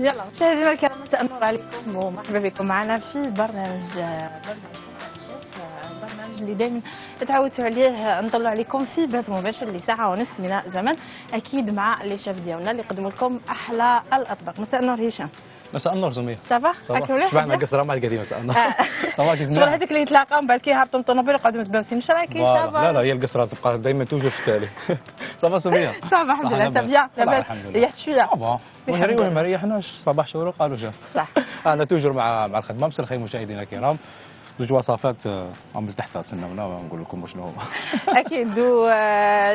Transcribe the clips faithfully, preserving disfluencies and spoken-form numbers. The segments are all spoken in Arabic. يلا مشاهدينا الكرام، التأمل عليكم ومرحبا بكم معنا في برنامج برنامج اللي دائما تعودتوا عليه نطلع عليكم في بث مباشر لساعه ونصف من زمن، اكيد مع اللي شاف ديالنا اللي يقدم لكم احلى الاطباق. مساء النور هشام. مساء النور زميل. صافا صافا شبعنا قصره مع القديمه. مساء النور صافا كي زميل هذيك اللي يتلاقاو من بعد كيهبطوا من الطوموبيل ويقعدوا متباوسين. شنو راكي؟ صافا لا لا هي القصره تبقى دائما توجد في التالي. صافا سميه صافا الحمد لله صافيا لاباس. ريحت شويه صافا ونريوهم ما ريحناش. صباح شروق ألو شاف. صح انا توجد مع مع الخدمه. مساء الخير مشاهدينا الكرام. زوج وصفات عم تحت سنونا ونقول لكم شنو هما. اكيد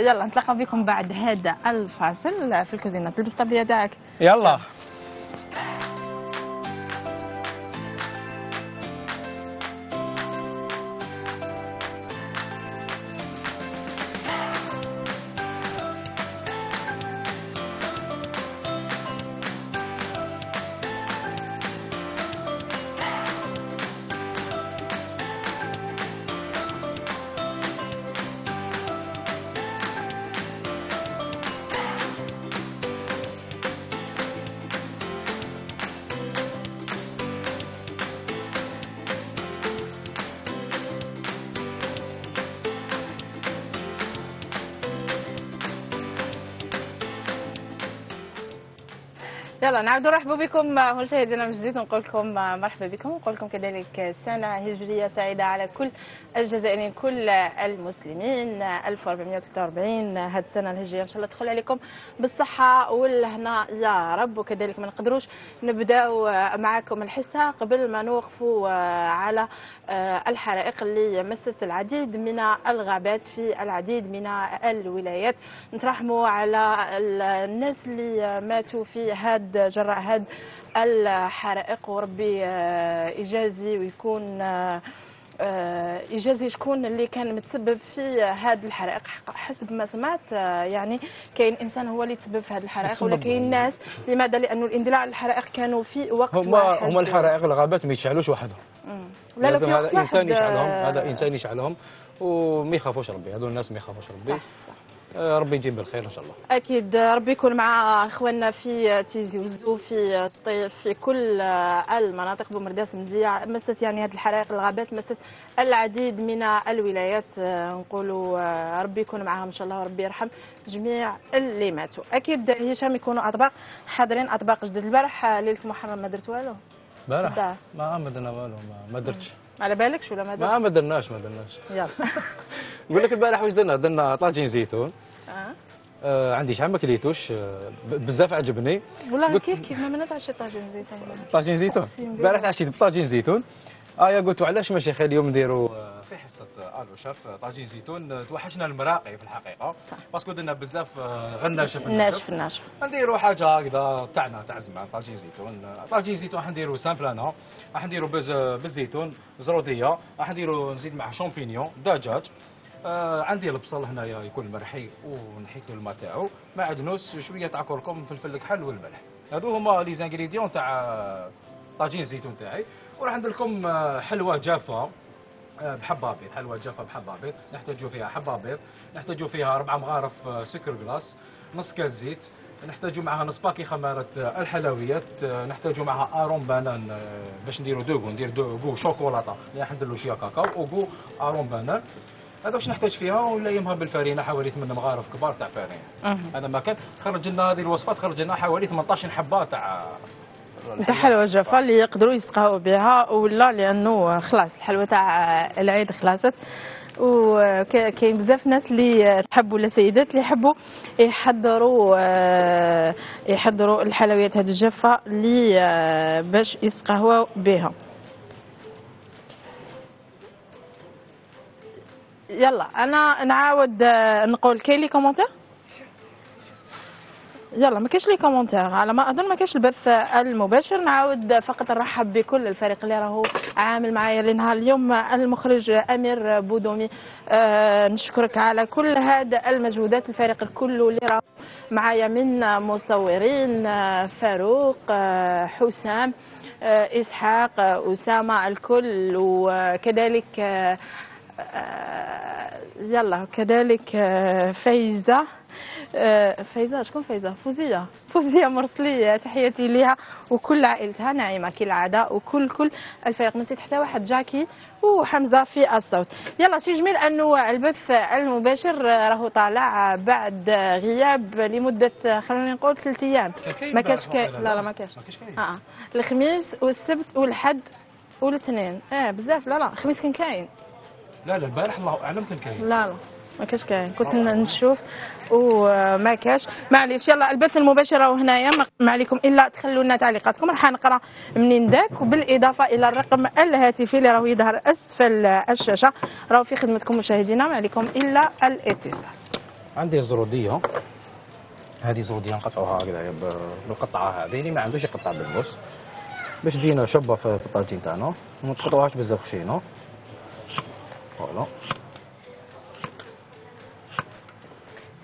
يلا نتلاقاو بكم بعد هذا الفاصل في الكوزينه. تلبس الطبيه تاعك يلا. يلا نعود نرحبوا بكم مشاهدينا من جديد ونقول لكم مرحبا بكم ونقول لكم كذلك سنه هجريه سعيده على كل الجزائريين كل المسلمين. ألف وأربعمائة وثلاثة وأربعين هذه السنه الهجريه ان شاء الله تدخل عليكم بالصحه والهنا يا رب. وكذلك ما نقدروش نبداو معاكم الحصه قبل ما نوقفوا على الحرائق اللي مست العديد من الغابات في العديد من الولايات. نترحموا على الناس اللي ماتوا في هذا جراء هاد الحرائق وربي إجازي ويكون إجازي شكون اللي كان متسبب في هاد الحرائق. حسب ما سمعت يعني كاين إنسان هو اللي تسبب في هاد الحرائق ولا كاين ناس. لماذا؟ لأنه الاندلاع الحرائق كانوا في وقت هما هما الحرائق الغابات ما يتشعلوش وحدهم. لا لا هذا إنسان يشعلهم. هذا إنسان يشعلهم وما يخافوش ربي. هذو الناس ما يخافوش ربي. ربي يجيب الخير ان شاء الله. اكيد ربي يكون مع اخواننا في تيزي وزو في في كل المناطق. بومرداس مزيع مست يعني هذه الحرائق الغابات مست العديد من الولايات. نقولوا ربي يكون معاهم ان شاء الله وربي يرحم جميع اللي ماتوا. اكيد هشام يكونوا اطباق حاضرين اطباق جدد. البارح ليله محرم ما درت والو. البارح ما ما درنا والو ما درتش. على بالكش ولا ما درتش؟ ما ما درناش ما درناش. يلا نقول لك البارح واش درنا. درنا طاجين زيتون. آه. آه عندي شحال ما كليتوش. آه بزاف عجبني والله. كيف كيف ما منات عشيت طاجين زيتون. طاجين زيتون البارح عشيت بطاجين زيتون. ايا قلت علاش ماشي خلي اليوم نديروا آه في حصه ألو شاف طاجين زيتون. توحشنا المراقي في الحقيقه باسكو درنا بزاف غناشف ناشف ناشف. نديروا حاجه هكذا تاعنا تاع زمان. طاجين زيتون طاجين زيتون راح نديروا سامبل. انا راح نديروا بالزيتون زروديه. راح نديروا نزيد مع شامبينيون دجاج. آه عندي البصل هنايا يكون مرحي ونحيت له الماء تاعو. معدنوس شويه تاع كركم فلفل الكحل والملح. هذو هما لي زانغريديون تاع طاجين الزيتون تاعي. وراح ندير لكم حلوه جافه بحبه بيض. حلوه جافه بحبه بيض نحتاجو فيها حبه بيض. نحتاجو فيها ربع مغارف سكر كلاص. نص كاس زيت. نحتاجو معها نص باكي خماره الحلويات. نحتاجو معها ارون بانان باش نديرو دوغو. ندير دوغو شوكولاطه اللي راح ندير له شويه كاكاو وكو ارون بانان. هذا واش نحتاج فيها ولا يمها بالفرينه حوالي ثمانية مغارف كبار تاع فرينه. هذا ما كان خرج لنا هذه الوصفات. خرج لنا حوالي ثمانية عشر حبه تاع تاع حلوى جافا اللي يقدروا يستقاو بها ولا لانه خلاص الحلوى تاع العيد خلاصت. وكاين بزاف ناس اللي تحبوا ولا سيدات اللي يحبوا يحضروا يحضروا الحلويات هذه الجافه اللي باش يستقاو بها. يلا انا نعاود نقول كاين لي كومونتير. يلا ما كاينش لي كومونتير على ما اظن. ما كاينش البث المباشر. نعاود فقط نرحب بكل الفريق اللي راهو عامل معايا لنهار اليوم. المخرج امير بودومي آه نشكرك على كل هذا المجهودات. الفريق كله اللي راهو معايا من مصورين آه فاروق آه حسام آه اسحاق آه اسامه الكل. وكذلك آه يلا وكذلك فايزة فايزة شكون فايزة فوزية فوزية مرسلية تحياتي ليها وكل عائلتها ناعمة كالعادة وكل كل الفريق نسيت حتى واحد جاكي وحمزة في الصوت. يلا شي جميل انه البث المباشر راهو طالع بعد غياب لمدة خلينا نقول ثلاث ايام ما كاش كاي لا لا ما كاش اه الخميس والسبت والحد والاثنين اه بزاف لا لا الخميس كان كاين لا لا البارح الله اعلم كان كاين لا لا ما كاش كاين كنت نشوف وما كاش معليش. يلا البث المباشر راهو هنايا ما عليكم الا تخلوا لنا تعليقاتكم راح نقرا منين داك وبالاضافه الى الرقم الهاتفي اللي راهو يظهر اسفل الشاشه راهو في خدمتكم مشاهدينا ما عليكم الا الاتصال. عندي زروديه هذه زروديه نقطعوها هكذا بالقطعه هذه اللي ما عندوش يقطع بالنص باش تجينا شابه في الطاجين تاعنا وما تقطعوهاش بزاف في شينا فوالا.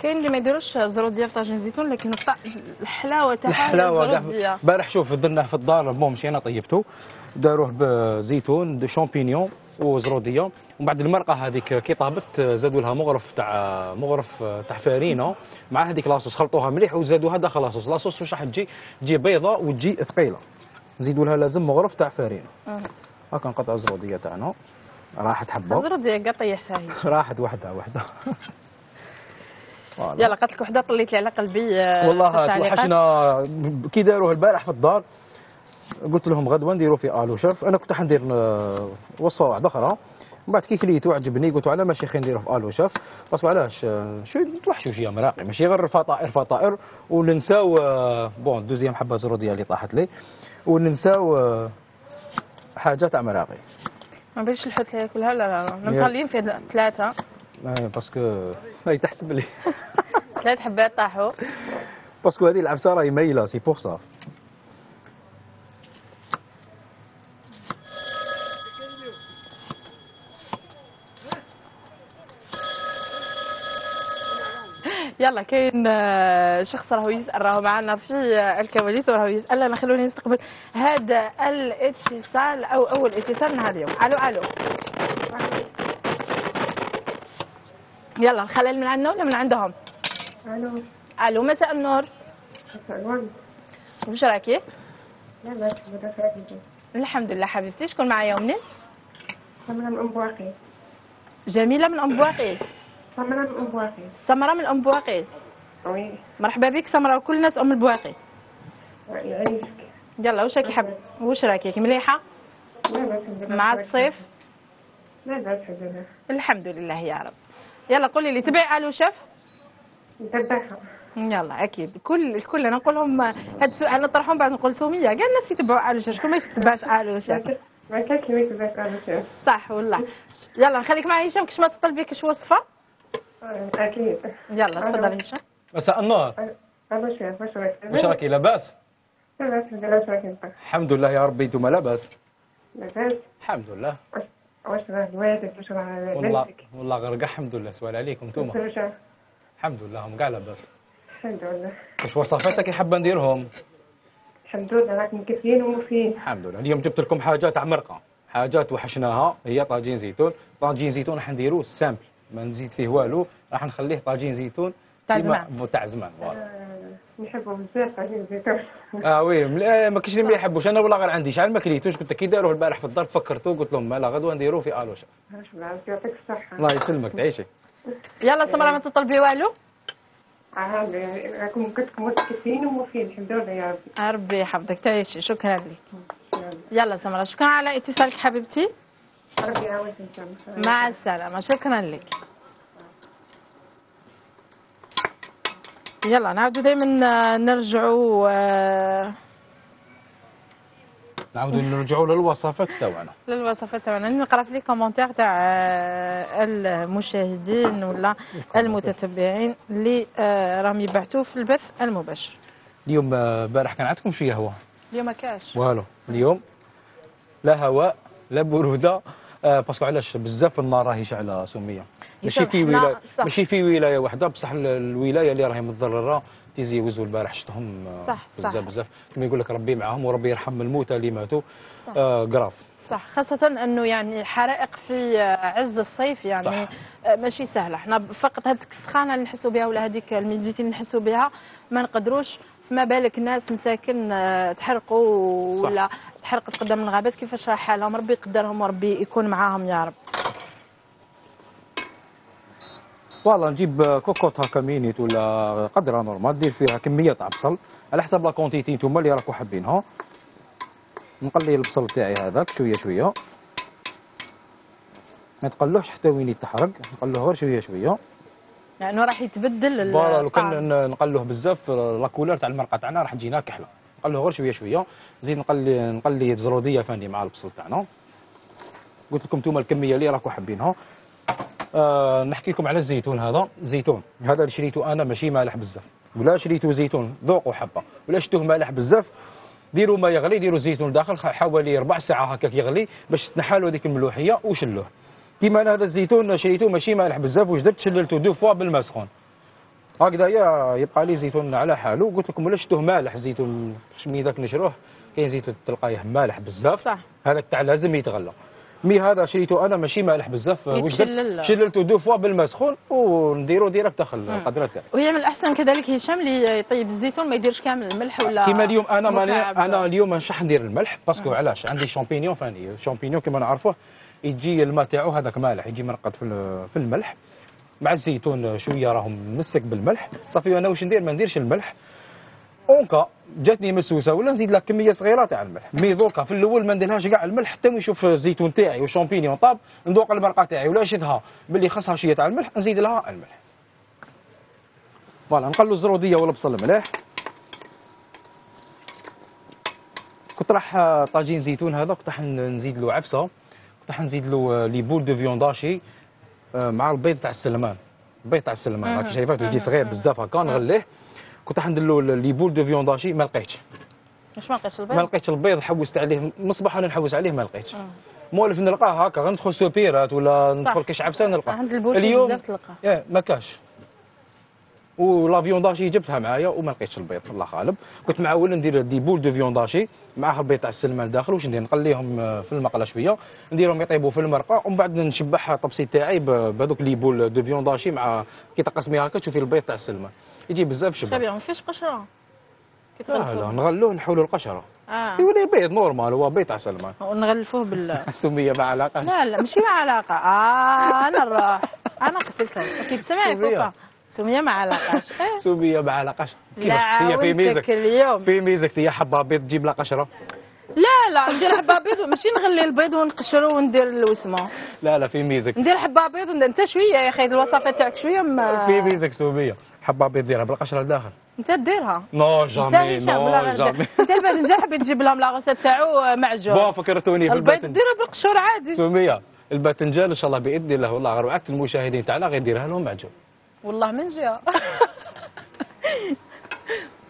كاين اللي ما يديروش زروديه في طاجين الزيتون لكن يقطع الحلاوه تاعها الزروديه. البارح شوف درناه في الدار بون مشينا طيبته داروه بزيتون دو شامبينيون وزروديه ومن بعد المرقه هذيك كي طابت زادوا لها مغرف تاع مغرف تاع فارينه مع هذيك لاصوص خلطوها مليح وزادوها داخل لاصوص لاصوص واش راح تجي تجي بيضه وتجي ثقيله نزيدوا لها لازم مغرف تاع فارينه. هاكا نقطعوا الزروديه تاعنا راحت حبه الزروديه كاع طيحتها هي راحت وحدها وحدها يلا قالت لك وحده طليت لي على قلبي والله توحشنا كي داروه البارح في الدار قلت لهم غدوه نديروا في الو شاف انا كنت حندير وصفه واحده اخرى من بعد كي كليت وعجبني قلت على ماشي خير نديروا في الو شاف باسكو علاش شو نتوحشوا شويه مراقي ماشي غير فطائر فطائر وننساو بون دوزيام حبه زروديه اللي طاحت لي وننساو حاجه تاع مراقي ما بغيتش الحوت لا ياكلها لا لا لا مطليين فيها ثلاثه باسكو هاي تحسب لي ثلاث حبات طاحوا باسكو هذه العفسه راهي مايله سي بور سا يلا كاين شخص راهو يسال راهو معنا في الكواليس وراهو يسال انا خلوني نستقبل هذا الاتصال او اول اتصال من هذا اليوم. الو الو يلا الخلل من عندنا ولا من عندهم؟ الو الو مساء النور. مساء الورد. واش راكي؟ لاباس لاباس راكي. الحمد لله حبيبتي. شكون معايا ومنين؟ سمرة من أم بواقي. جميلة من أم بواقي. سمرة من أم بواقي. سمرة من أم بواقي. وي. مرحبا بك سمرة وكل الناس أم البواقي. يعيشك. يلا واش راكي حبيبتي؟ واش راكي مليحة؟ لاباس الحمد لله. مع الصيف؟ لاباس الحمد لله. الحمد لله يا رب. يلا قولي لي تبعي الو شاف؟ نتبعها. يلا اكيد كل الكل انا نقول لهم هذا السؤال نطرحهم بعد نقول سوميه قال نفسي تبعوا الو شاف شكون ما يتبعش الو شاف؟ ما كاينش اللي ما يتبعش الو شاف. صح والله. يلا نخليك معايا هشام كاش ما تطلبي كاش وصفه؟ اكيد. يلا تفضل هشام. مساء النور. الو شاف واش راك؟ واش راكي لاباس؟ لاباس الحمد لله واش راكي؟ الحمد لله يا ربي انتوما لاباس؟ لاباس. الحمد لله. واش راه هواياتك واش راه والله والله غير كاع الحمد لله سؤال عليكم نتوما الحمد لله هم كاع لاباس الحمد لله. واش وصفاتك اللي حابه نديرهم؟ الحمد لله راك مكفيين وموفيين الحمد لله. اليوم جبت لكم حاجه تاع مرقه حاجه توحشناها هي طاجين زيتون. طاجين زيتون راح نديروه سامبل ما نزيد فيه والو راح نخليه طاجين زيتون تاع زمان تاع زمان نحبوا بزاف طاجين زيتون. اه وي ما كاينش اللي ما يحبوش انا والله غير عندي شحال ما كليتوش قلت لك كي داروه البارح في الدار تفكرتو قلت لهم مالا غدوه نديروه في الو شاف. يعطيك الصحه. الله يسلمك تعيشي. يلا سمره ما تطلبي والو. اه راكم كتكم متكفين وموفين الحمد لله يا ربي. ربي يحفظك تعيشي شكرا لك. يلا سمره شكرا على اتصالك حبيبتي. ربي يعاونك ان شاء الله. مع السلامه شكرا لك. يلا نعاودو دائما نرجعو نعاودو نرجعو للوصفات تاعنا للوصفات تاعنا نقرا في لي كومونتير تاع المشاهدين ولا المتتبعين اللي راهم يبعثوا في البث المباشر. اليوم بارح كان عندكم شويه هواء اليوم ما كاش والو اليوم لا هواء لا بروده باسكو علاش بزاف النار راهي شاعله سميه ماشي في ولايه ماشي في ولايه واحده بصح الولايه اللي راهي متضرره تيزي وزو البارح شفتهم بزاف بزاف كما يقول لك ربي معاهم وربي يرحم الموتى اللي ماتوا كراف صح، خاصة أنه يعني حرائق في عز الصيف يعني صح. ماشي سهلة، احنا فقط هذيك السخانة اللي نحسوا بها ولا هذيك الميديتي اللي نحسوا بها ما نقدروش، فما بالك ناس مساكن تحرقوا ولا تحرقت قدام الغابات كيفاش راه حالهم، ربي يقدرهم وربي يكون معاهم يا رب. والله نجيب كوكوط هكا مينيت ولا قدرها نورمال، دير فيها كمية تاع بصل على حسب لا كونتيتي نتوما اللي راكو حابينها. نقلي البصل تاعي هذاك شويه شويه، ما تقلوهش حتى وين يتحرق، نقلوه غير شويه شويه لانه راح يتبدل. فوالا لو كان نقلوه بزاف لا كولور تاع المرقه تاعنا راح تجينا كحله، نقلوه غير شويه شويه. نزيد نقلي نقلي زروديه فاني مع البصل تاعنا. قلت لكم نتوما الكميه اللي راكو حابينها. أه نحكي لكم على الزيتون، هذا زيتون هذا اللي شريته انا ماشي مالح بزاف، ولا شريته زيتون ذوقوا حبه، ولا شتوه مالح بزاف ديروا ما يغلي، ديروا الزيتون داخل حوالي ربع ساعه هكاك يغلي باش تنحالوا هذيك الملوحيه وشلوه. كيما انا هذا الزيتون شريته ماشي مالح بزاف واش درت، شللته دو فوا بالماء سخون هكذايا يبقى لي زيتون على حاله. قلت لكم ولا شتوه مالح الزيتون مي ذاك نشروه، كاين زيتون تلقايه مالح بزاف صح، هذاك تاع لازم يتغلى. مي هذا شريته انا ماشي مالح بزاف، شللته دو فوا بالماء سخون ونديرو ديريكت داخل القدره تاعي. وهي من الاحسن كذلك هشام اللي يطيب الزيتون ما يديرش كامل الملح ولا كيما اليوم انا ماني انا اليوم ما نشح ندير الملح باسكو علاش عندي شامبينيون فاني. الشامبينيون كما نعرفوه يجي الماء تاعو هذاك مالح، يجي مرقد في الملح مع الزيتون شويه راهم مسك بالملح. صافي انا واش ندير، ما نديرش الملح اونكا جاتني مسوسه ولا نزيد لها كميه صغيره تاع الملح. مي دوكا في الاول ما نديرهاش كاع الملح حتى نشوف الزيتون تاعي والشامبينيون طاب، ندوق المرقه تاعي ولا شدها باللي خاصها شويه تاع الملح نزيد لها الملح. فوالا نقلو الزروديه والبصل مليح. كنت راح طاجين زيتون هذا كنت راح نزيد له عبسه، كنت راح نزيد له لي بول دو فيونداشي مع البيض تاع السلمان. البيض تاع السلمان راك شايفه تجي صغير بزاف هكا نغليه، كنت راح ندير له لي بول دو فيونداشي ما لقيتش. واش ما لقيتش البيض؟ ما لقيتش البيض، حوست عليه مصباح وانا نحوس عليه ما لقيتش. مولف نلقاه هكا غير ندخل سوبيرات ولا ندخل كاش عفسه نلقاه. عند البول بزاف تلقاه. اه ما كاش. ولا فيونداشي جبتها معايا وما لقيتش البيض الله غالب. كنت معول ندير دي بول دو فيونداشي معاه البيض تاع السلمان داخل. واش ندير؟ نقليهم في المقله شويه، نديرهم يطيبوا في المرقه ومن بعد نشبعها الطبسي تاعي بهذوك لي بول دو فيونداشي مع كي تقسمي هكا تشوفي البيض تاع السلمان. يجي بزاف شباب. طبيعي ما فيهش قشره. لا لا نغلوه نحولوا القشره. اه. يولي بيض نورمال، هو بيض تاع سلمان. ونغلفوه بال. سميه مع علاقه. لا لا ماشي مع علاقه، اه انا الراح، انا قتلتها، كي تسمعي كوكا. سميه مع علاقاش. سميه مع علاقاش. هي في ميزك. اليوم. في ميزك هي حبه بيض تجيب لها قشره. لا لا ندير حبه بيض ماشي نغلي البيض ونقشرو وندير الوسمه. لا لا في ميزك. ندير حبه بيض انت شويه يا اخي الوصفه تاعك شويه ما. في ميزك سميه. حبه بيض ديرها بالقشره لداخل. انت ديرها؟ نو جامي نو جامي. انت الباذنجان حبيت تجيب لهم لاغوسات تاعو معجون. بون فكرتوني في البيض ديرها بالقشور عادي. سميه الباذنجان ان شاء الله باذن الله والله غير وعدت المشاهدين تاعنا غيديرها لهم معجون. والله من جهه.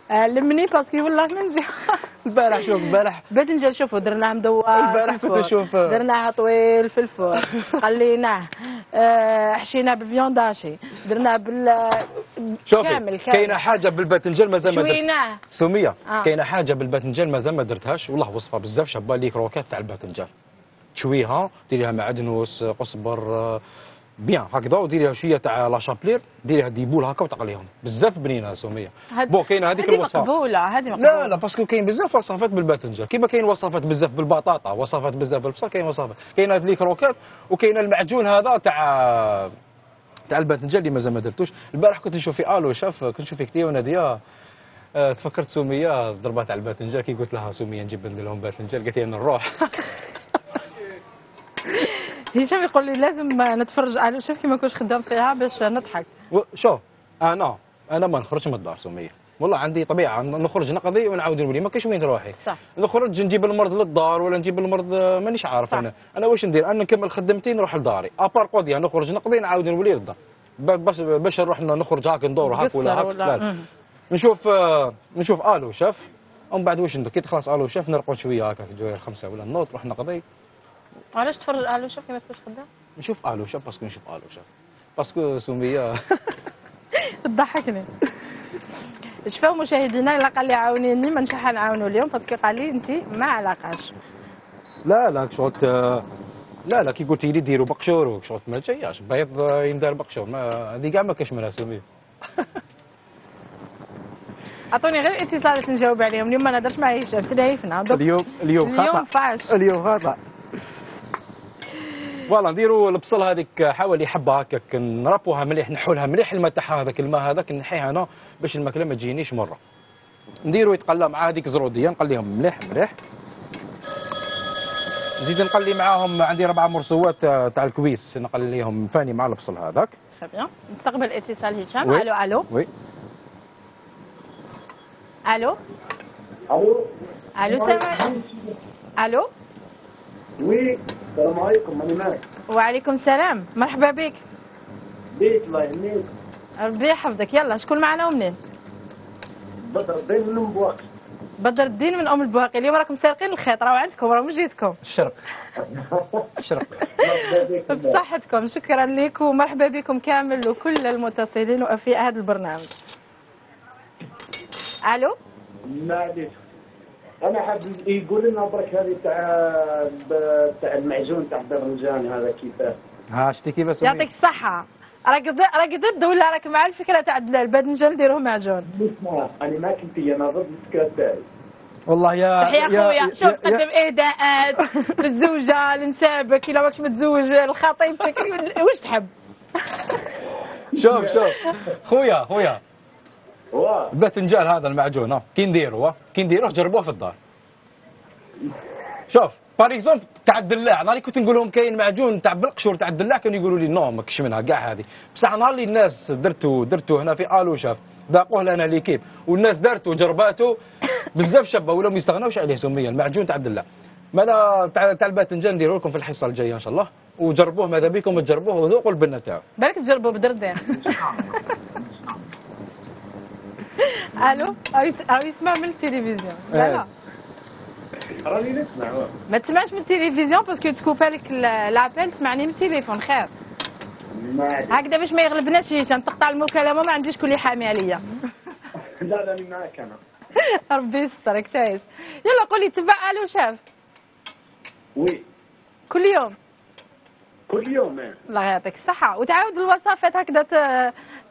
علمني باسكو والله من جهه. البارح شوف البارح باذنجان شوفوا درناه مدور. البارح كنت نشوف درناه طويل في الفور، خليناه حشيناه بالفيونداشي، درناه بال شوفي كاينه حاجه بالباذنجان مازال ما درتهاش شويناه سميه آه. كاينه حاجه بالباذنجان مازال ما درتهاش والله وصفه بزاف شابه لي كروكات تاع الباذنجان، تشويها ديريها مع عدنوس قصبر بيان هكذا وديريها شويه تاع لا شابلير، ديريها ديبول هكا وتقليهم بزاف بنينه سميه. بون كاينه هذيك الوصفه مقبوله هذه مقبوله. لا لا باسكو كاين بزاف وصفات بالباذنجان، كيما كاين وصفات بزاف بالبطاطا، وصفات بزاف بالبصل، كاين وصفات، كاينه هذ لي كروكات وكاينه المعجون هذا تاع تاع الباذنجان اللي مازال ما درتوش. البارح كنت نشوف في الو شاف كنت نشوف فيك تي وناديه أه تفكرت سميه ضربات على الباذنجان كي قلت لها سميه نجيب ندير لهم باذنجان قالت لي نروح. هشام يقول لي لازم نتفرج ألو شاف كي ما نكونش خدام فيها باش نضحك. شوف انا انا ما نخرجش من الدار سميه، والله عندي طبيعه نخرج نقضي ونعاود نولي ما كاينش وين نروحي. صح. نخرج نجيب المرض للدار ولا نجيب المرض مانيش عارف انا، انا واش ندير؟ انا نكمل خدمتي نروح لداري، ابار قضيه نخرج نقضي نعاود نولي للدار، باش باش نروح نخرج هاك ندور هاك ولا هاك. نشوف نشوف ألو شاف ومن بعد واش ندير؟ كي تخلص ألو شاف نرقد شويه هاك جوير خمسه ولا النوض نروح نقضي. علاش تفرج ألو شاف كي ما تكونش خدام؟ نشوف ألو شاف باسكو نشوف ألو شاف باسكو سميه تضحكني. شفاو مشاهدينا الا قال لي عاونيني ما نشحن نعاونو اليوم باسكو قال لي انت ما علاقاش. لا لا شغلت لا لا كي قلت لي ديروا بقشور شغلت ما جاياش بيض يندار بقشور هذه كاع ما كاش منها سميه. عطوني غير الاتصالات نجاوب عليهم اليوم ما نهضرش مع هشام تلهيفنا اليوم اليوم خطا اليوم خطا. فوالا نديروا البصل هذيك حوالي حبه هكاك نربوها مليح نحولها مليح الماء تاعها هذاك الماء هذاك نحيه انا باش الماكله ما تجينيش مره. نديروا يتقلى مع هذيك زروديه نقليهم مليح مليح. نزيد نقلي معاهم عندي ربعه مرسوات تاع الكويس نقليهم فاني مع البصل هذاك. بيان نستقبل اتصال هشام. الو الو وي الو الو الو سامع الو وي السلام عليكم ماني معاك. وعليكم السلام مرحبا بك. بيك الله يهنيك ربي يحفظك. يلا شكون معنا ومنين؟ بدر الدين من ام بواقي. بدر الدين من ام البواقي. اليوم راكم سارقين الخيط راهو عندكم راهو من جهتكم الشرق الشرق. بصحتكم شكرا لك ومرحبا بكم كامل وكل المتصلين وفي هذا البرنامج. الو معليش انا حاب يقول لنا برك هذه تاع تاع المعجون تاع البرنجان هذا كيفاه؟ ها شتي كيفاش؟ يعطيك الصحه راك راك ضد ولا راك مع الفكره تاع الباذنجان نديروه معجون؟ اسمع انا ما كنت انا ضد الفكره تاعي والله يا يا خويا. شوف قدم اهداءات للزوجه لنسابك الا ماكش متزوج لخطيبتك واش تحب. شوف شوف خويا خويا الباذنجان هذا المعجون ها كي نديروه كي نديروه جربوه في الدار. شوف باغ اكزومبل تاع الدلاع نهار اللي كنت نقول لهم كاين معجون تاع بالقشور تاع الدلاع كانوا يقولوا لي نو ماكش منها كاع هذه. بصح نهار اللي الناس درتو درتو هنا في الو شاف ذاقوه لنا ليكيب والناس دارتو جرباتو بزاف شابه ولا ما يستغناوش عليه سميه المعجون تاع الدلاع. مالا تاع تاع الباذنجان نديرو لكم في الحصه الجايه ان شاء الله وجربوه ماذا بكم تجربوه وذوقوا البنه تاعو. بالك تجربوه بدردين. الو راهو يسمع من التلفزيون لا لا راني نسمع. ما تسمعش من التلفزيون باسكو تكوفا لك لابيل تسمعني من التليفون خير هكذا باش ما يغلبناش هشام تقطع المكالمه ما عنديش كل حامي عليا. لا لا راني معاك انا ربي يسترك تعيش. يلا قولي تبع الو شاف؟ وي كل يوم كل يوم. الله يعطيك الصحه وتعاود الوصفات هكذا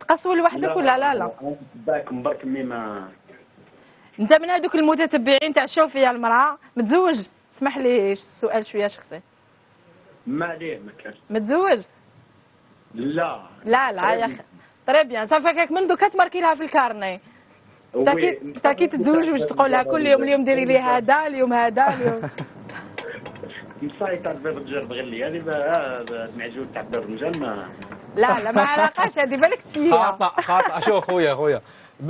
تقسو لوحدك ولا لا لا؟ باكم برك مي ما انت من هذوك المتتبعين تاع شوف يا المراه متزوج؟ اسمح لي السؤال شويه شخصي. ما عليه ما كانش متزوج. لا لا لا يا اخي تري بيان صافي هكاك من دوكا تماركي لها في الكارني تا كي تتزوج واش تقول لها كل يوم اليوم ديري لي هذا اليوم هذا اليوم. نسيطر بالرجال بغلي هذه المعجون تاع البرنجان ما لا لا ما علاقاش هذه بالك فيها خطا خطا. شوف خويا خويا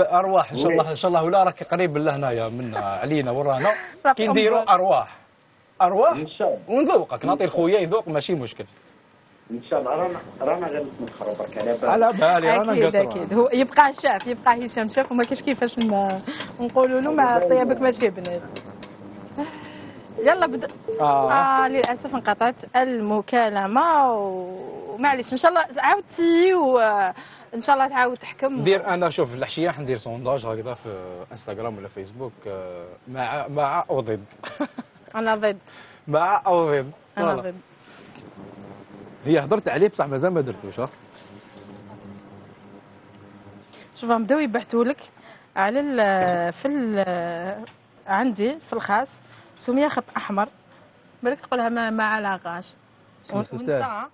ارواح ان شاء الله ان شاء الله ولا راك قريب لهنايا من علينا ورانا كي نديروا ارواح ارواح ونذوقك نعطي لخويا يذوق ماشي مشكل ان شاء الله. رانا رانا غير نتخرب برك على بالي على بالي رانا نقطعوا. اكيد اكيد هو يبقى شاف يبقى هشام شاف وما كاش كيفاش نقولوا له مع طيابك ماشي بنات. يلا بد... آه. آه للأسف انقطعت المكالمة ومعليش إن شاء الله عاود تسيي وإن شاء الله تعاود تحكم. ندير أنا شوف العشية حندير سونداج هكذا في انستغرام ولا فيسبوك مع مع أو ضد. أنا ضد. مع أو ضد. أنا ضد. هي هضرت عليه بصح مازال ما درتوش ها. شوف بداو يبعثولك على ال في ال عندي في الخاص سميه خط احمر بالك تقولها ما ما علاقاش ونساء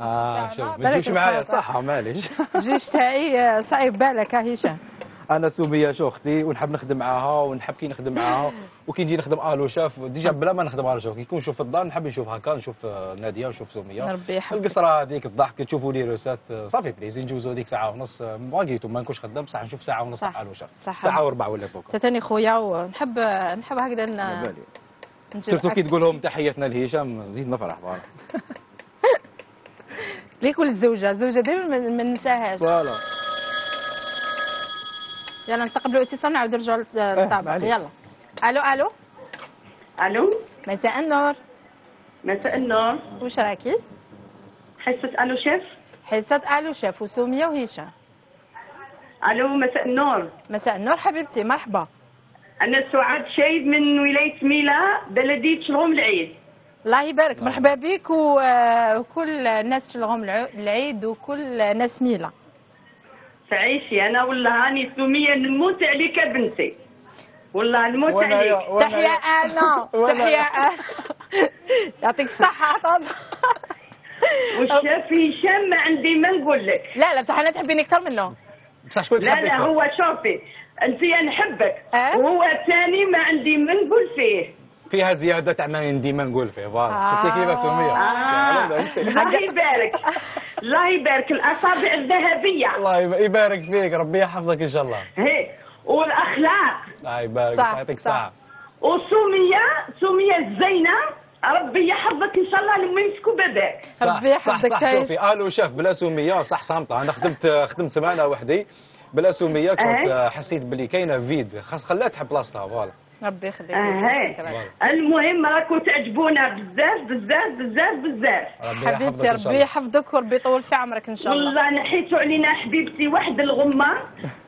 اه شوف ما تجيش معايا صح معليش جيش تاعي صعيب بالك هشام. انا سميه شو اختي ونحب نخدم معاها ونحب كي نخدم معاها وكي نجي نخدم الو شاف ديجا بلا ما نخدم الو شاف كي نكون نشوف في الدار نحب نشوف هكا نشوف ناديه ونشوف سميه القصره هذيك الضحك تشوفوا لي روسات صافي بليزي نجوزوا هذيك ساعه ونص باغيتو ما نكونش خدام بصح نشوف ساعه ونص تاع الو شاف ساعه وربع ولا دوكا ثاني خويا ونحب نحب هكذا ن شفتو كي تقول لهم تحياتنا لهشام زيد نفرح بارك ليك وللزوجه الزوجه ديما ما ننساهاش فوالا. يلا نستقبلوا اتصال نعاودوا نرجعوا للطابق. يلا الو الو الو مساء النور. مساء النور واش راكي؟ حصة الو شاف. حصة الو شاف وسميه وهشام. الو مساء النور. مساء النور حبيبتي مرحبا. انا سعاد شايب من ولاية ميلا بلدية شلغوم العيد. الله يبارك. مرحبا بك وكل الناس شلغهم العيد وكل ناس ميلا. تعيشي. انا والله راني سميه نموت عليك يا بنتي، والله نموت عليك. تحيا انا تحيا انا يعطيك الصحه. والشاف هشام ما عندي ما نقول لك. لا لا بصح انا تحبيني اكثر منه. بصح شكون تحبيني؟ لا لا هو شوفي انت نحبك أه؟ وهو ثاني ما عندي ما نقول فيه. فيها زيادة تاع ما ديما نقول فيه فوالا. آه شفتي كيفاش سميه. الله يبارك الله يبارك. الاصابع الذهبية. الله يبارك فيك ربي يحفظك ان شاء الله. هي والاخلاق. الله يبارك فيك يعطيك الصحة. وسمية سمية الزينة ربي يحفظك ان شاء الله لما يمسكوا باباك. ربي يحفظك. صح صح. الو شاف بلا سمية صح صامتة. انا خدمت خدمت سمانة وحدي بلا سمية كنت أه؟ حسيت بلي كاينة فيد خاص خلاتها بلاصتها فوالا. ربي يخليك. اها المهم راكم تعجبونا بزاف بزاف بزاف بزاف. حبيبتي ربي يحفظك وربي يطول في عمرك ان شاء الله. والله نحيتوا علينا حبيبتي واحد الغمه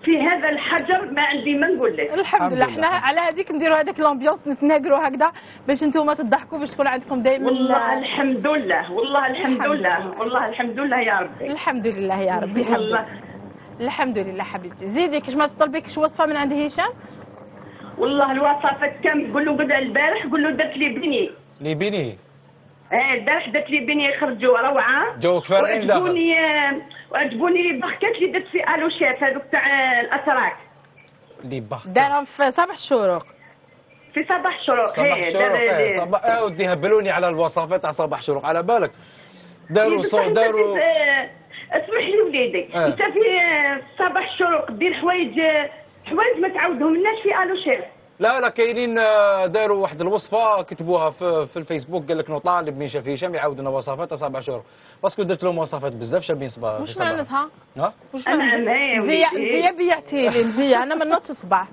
في هذا الحجر ما عندي ما نقول لك. الحمد لله احنا على هذيك نديروا هذاك الامبيونس نتناقروا هكذا باش انتوما تضحكوا باش تكون عندكم دائما. والله الحمد لله والله الحمد لله والله الحمد لله يا ربي. الحمد لله يا ربي. والله الحمد لله حبيبتي. زيدي كاش ما تطلبيكش وصفه من عند هشام. والله الوصفة كم قول له بدا البارح قول له درت لي بني لي بني. اه البارح درت لي بني خرجوا روعة. جوك فارقين داخل. وعجبوني وعجبوني لي بخكات اللي درت في ألو شاف هذوك تاع الأتراك. لي بخكات. دارهم في صباح الشروق. في صباح الشروق. صباح الشروق. صباح اه ودي هبلوني على الوصفات تاع صباح الشروق على بالك. داروا صور داروا. اسمح لي وليدي. أنت في صباح الشروق دير حوايج حوايج ما تعاودهم لناش في ألو شاف. لا لا كاينين داروا واحد الوصفه كتبوها في, في الفيسبوك قال لك نطالب من شاف هشام يعاود لنا وصفات تاع سبع شهور باسكو درت لهم وصفات بزاف شابين صباح. واش معناتها؟ ها؟ واش معناتها؟ زي زي بيعتي لي زي انا ما نوضش الصباح.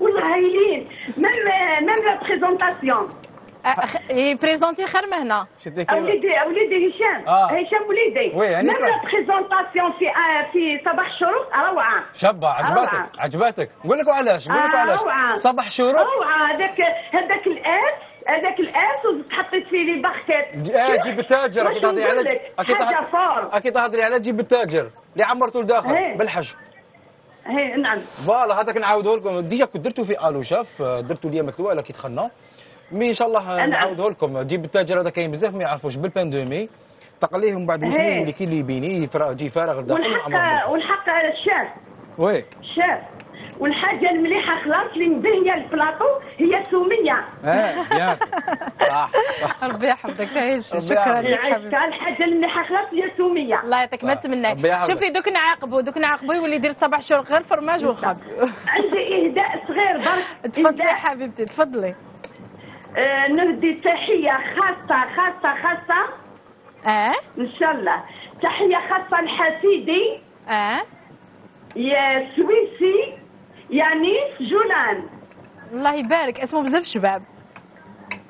والله هايلين ميم ميم لا بريزونطاسيون. يبريزونتي خير ما هنا. اوليدي اوليدي هشام آه. هشام وليدي وي يعني لا بريزونطاسيون في آه في صباح الشروق روعه. شابه عجباتك عجباتك. نقول لك وعلاش نقول لك وعلاش آه صباح الشروق روعه. هذاك هذاك الاس هذاك الاس وتحطيت فيه لي باخكات. اه جيب التاجر اكيد تهضري على اكيد تهضري على جيب التاجر اللي عمرته لداخل بالحج. اي نعم فوالا هذاك نعاودوا لكم ديجا كنت درتو في ألو شاف درتو ليا مثلوه على كي دخلنا مي ان شاء الله نعاودوا لكم. جيب التاجر هذا كاين بزاف ما يعرفوش بالباندومي تقليهم بعد وسنين اللي كي اللي يبيني جي فارغ والحق والحق على الشاف وي الشاف. والحاجه المليحه خلاص اللي مبهيه البلاطو هي سميه. اه ياك صح صح. ربي يحفظك تعيشي. شكرا لك حبيبتي. الحاجه المليحه خلاص هي سميه. الله يعطيك ما تمناك. شوفي دوك نعاقبوا دوك نعاقبوا يولي يدير صباح شرق غير فرماج والخبز. عندي اهداء صغير برك. تفضلي حبيبتي تفضلي. آه نردي تحية خاصة خاصة خاصة اه ان شاء الله. تحية خاصة لحفيدي اه يا سويسي يانيس جولان. الله يبارك اسمه بزاف شباب.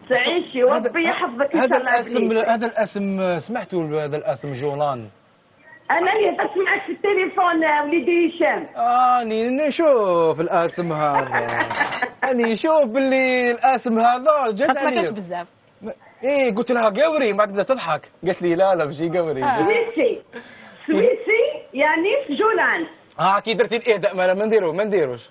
تعيشي وربي يحفظك ان شاء الله. هذا الاسم هذا الاسم سمعتوا هذا الاسم جولان. انا اللي اسمعك في التليفون وليدي هشام. اني نشوف الاسم هذا اني نشوف باللي الاسم هذا جات عليا. ما تضحكش بزاف. ايه قلت لها قوري بعد بدات تضحك قالت لي لا لا ماشي قوري. سويسي سويسي يانيس جولان. اه كي درتي الاهداء ما نديرو ما نديروش.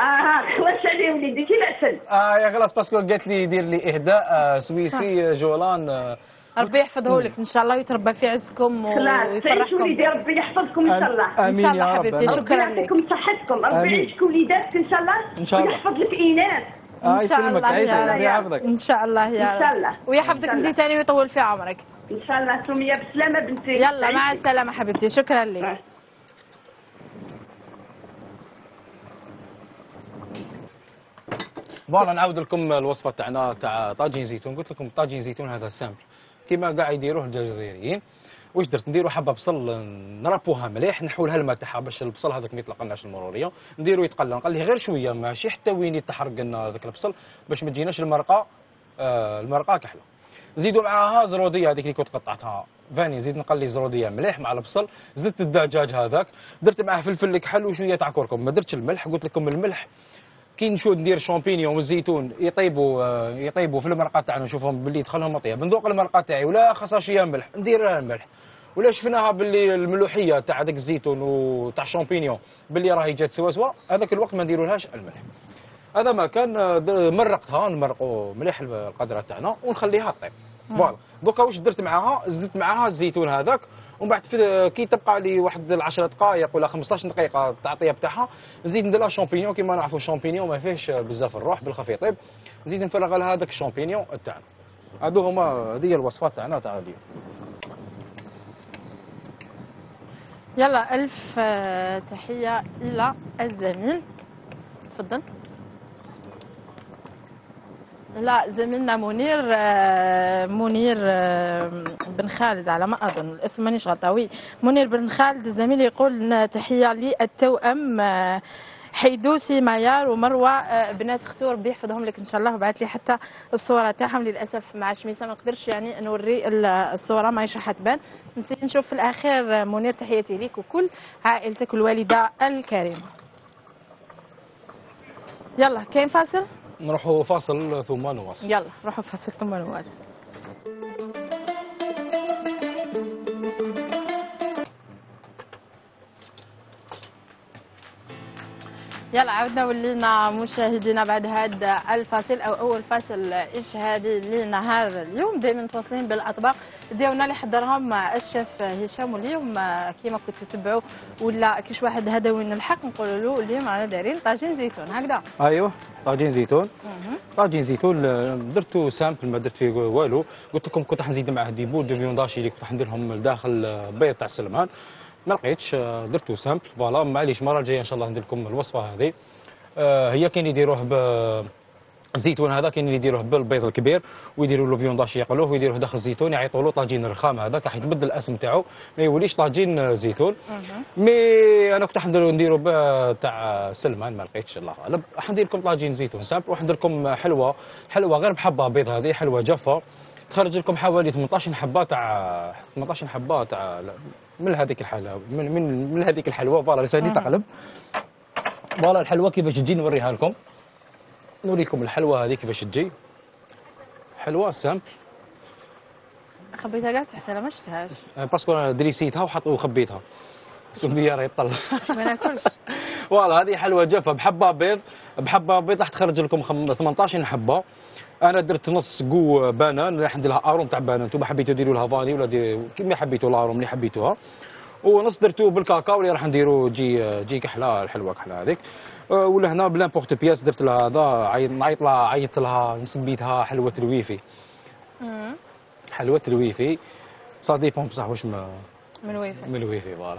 اه خلاص علي وليدي كي العسل. اه يا خلاص باسكو قالت لي دير لي اهداء سويسي جولان. ربي يحفظه لك ان شاء الله ويتربى في عزكم ويفرحكم. وليدي ربي يحفظكم ان شاء الله. امين يا رب. حبيبتي شكرا يعطيكم صحتكم. ربي يعيشك وليداتك ان شاء الله. ان شاء الله ويحفظ لك ايناس. ان شاء الله يا رب. ان شاء الله يا رب. ان شاء الله ويحفظك انت ثاني ويطول في عمرك ان شاء الله. سميه بسلامه بنتي. يلا مع السلامه حبيبتي شكرا لك. فوالا نعاود لكم الوصفه تاعنا تاع طاجين زيتون. قلت لكم طاجين زيتون هذا سامبل كما كاع يديروه الجزائريين. واش درت نديرو حبه بصل نربوها مليح نحولها الماء تاعها باش البصل هذاك ما يطلقناش المروريه نديرو يتقلى نقليه غير شويه ماشي حتى وين يتحرق لنا هذاك البصل باش ما تجيناش المرقه. آه المرقه كحله. نزيدو معاها زروديه هذيك اللي كنت قطعتها فاني زيد نقلي زروديه مليح مع البصل. زدت الدجاج هذاك درت معاه فلفل كحل وشويه تاع كركم ما درتش الملح. قلت لكم الملح كي نشوف ندير شامبينيون والزيتون يطيبوا يطيبوا في المرقه تاعنا، نشوفهم باللي يدخلهم مطيب، ندوق المرقه تاعي ولا خاصها شويه ملح ندير لها الملح، ولا شفناها باللي الملوحيه تاع هذاك الزيتون وتاع الشامبينيون باللي راهي جات سوا سوا، هذاك الوقت ما نديرولهاش الملح. هذا ما كان مرقتها، نمرقوا مليح القدره تاعنا ونخليها طيب. فوالا دوكا واش درت معاها؟ زدت معاها الزيتون هذاك، ومن بعد كي تبقى لي واحد العشرة دقائق ولا خمسطاش دقيقه التعطيه تاعها، نزيد ندير لها شامبينيون كيما نعرفوا الشامبينيون ما فيهش بزاف الروح بالخف يطيب، نزيد نفرغ لها هذاك الشامبينيون تاعنا. هادو هما هذه هي الوصفه تاعنا تاع اليوم. يلا الف تحيه الى الزميل، تفضل. لا زميلنا منير منير بن خالد على ما اظن الاسم مانيش غطاوي، منير بن خالد الزميل يقول تحيه للتوأم حيدوسي ميار ومروه بنات اختي ربي يحفظهم لك ان شاء الله، وبعث لي حتى الصوره تاعهم، للاسف مع شميسه ما نقدرش يعني نوري الصوره ماهيش راح تبان، نسيت نشوف في الاخير. منير تحياتي ليك وكل عائلتك الوالده الكريمه. يلا كاين فاصل، نروحوا فاصل ثم نواصل. يلا نروحوا فاصل ثم نواصل. يلا عودنا ولينا مشاهدينا بعد هذا الفاصل او اول فاصل اشهادي لنهار اليوم، دائما متواصلين بالاطباق ديالنا اللي حضرهم الشيف هشام، واليوم كيما كنتوا تتبعوا ولا كيش واحد هذا وين الحق نقولوا له اليوم رانا دايرين طاجين زيتون هكذا. ايوه طاجين زيتون. طاجين زيتون درتو سامبل ما درت فيه والو، قلت لكم كنت راح نزيد معاه دي بول دو فيونداشي اللي كنت راح ندير لهم لداخل بيض تاع السلمان، ما لقيتش درتو سامبل. فوالا معليش المره الجايه ان شاء الله ندير لكم الوصفه هذه. آه هي كاين اللي يديروه بالزيتون هذا، كاين اللي يديروه بالبيض الكبير ويديروا له فيونداش يقلوه ويديروه داخل الزيتون، يعيطوا له طاجين رخام، هذاك راح يتبدل الاسم تاعو ما يوليش طاجين زيتون. مي انا كنت راح نديرو تاع سلمان ما لقيتش الله غالب، راح ندير لكم طاجين زيتون سامبل، وراح ندير لكم حلوه حلوه غير بحبه بيض، هذه حلوه جافه تخرج لكم حوالي ثمنطاش حبه تاع ثمنطاش حبه تاع من هذيك الحلاوه من من من هذيك الحلوه. فوالا لساني تقلب. فوالا الحلوه كيفاش تجي نوريها لكم، نوريكم الحلوه هذه كيفاش تجي، حلوه سامبل خبيتها كاع تحت، انا ما شفتهاش باسكو انا دريسيتها وحط وخبيتها سمي راهي طلع ما ناكلش. فوالا هذه حلوه جافه بحبه بيض، بحبه بيض راح تخرج لكم ثمنطاش حبه. انا درت نص كو بانان، راح ندير لها اروم تاع بانان، نتوما حبيتوا ديروا لها فاني ولا دي كيما حبيتوا الاروم اللي حبيتوها، ونص درتو بالكاكاو اللي راح نديرو تجي تجي كحله الحلوه كحله هذيك. ولا هنا بلامبورت بياس درت لها هذا، عيط لها عيطت لها سميتها حلوه الويفي. امم حلوه الويفي صا ديبون بصح واش ما من الويفي من الويفي. فوالا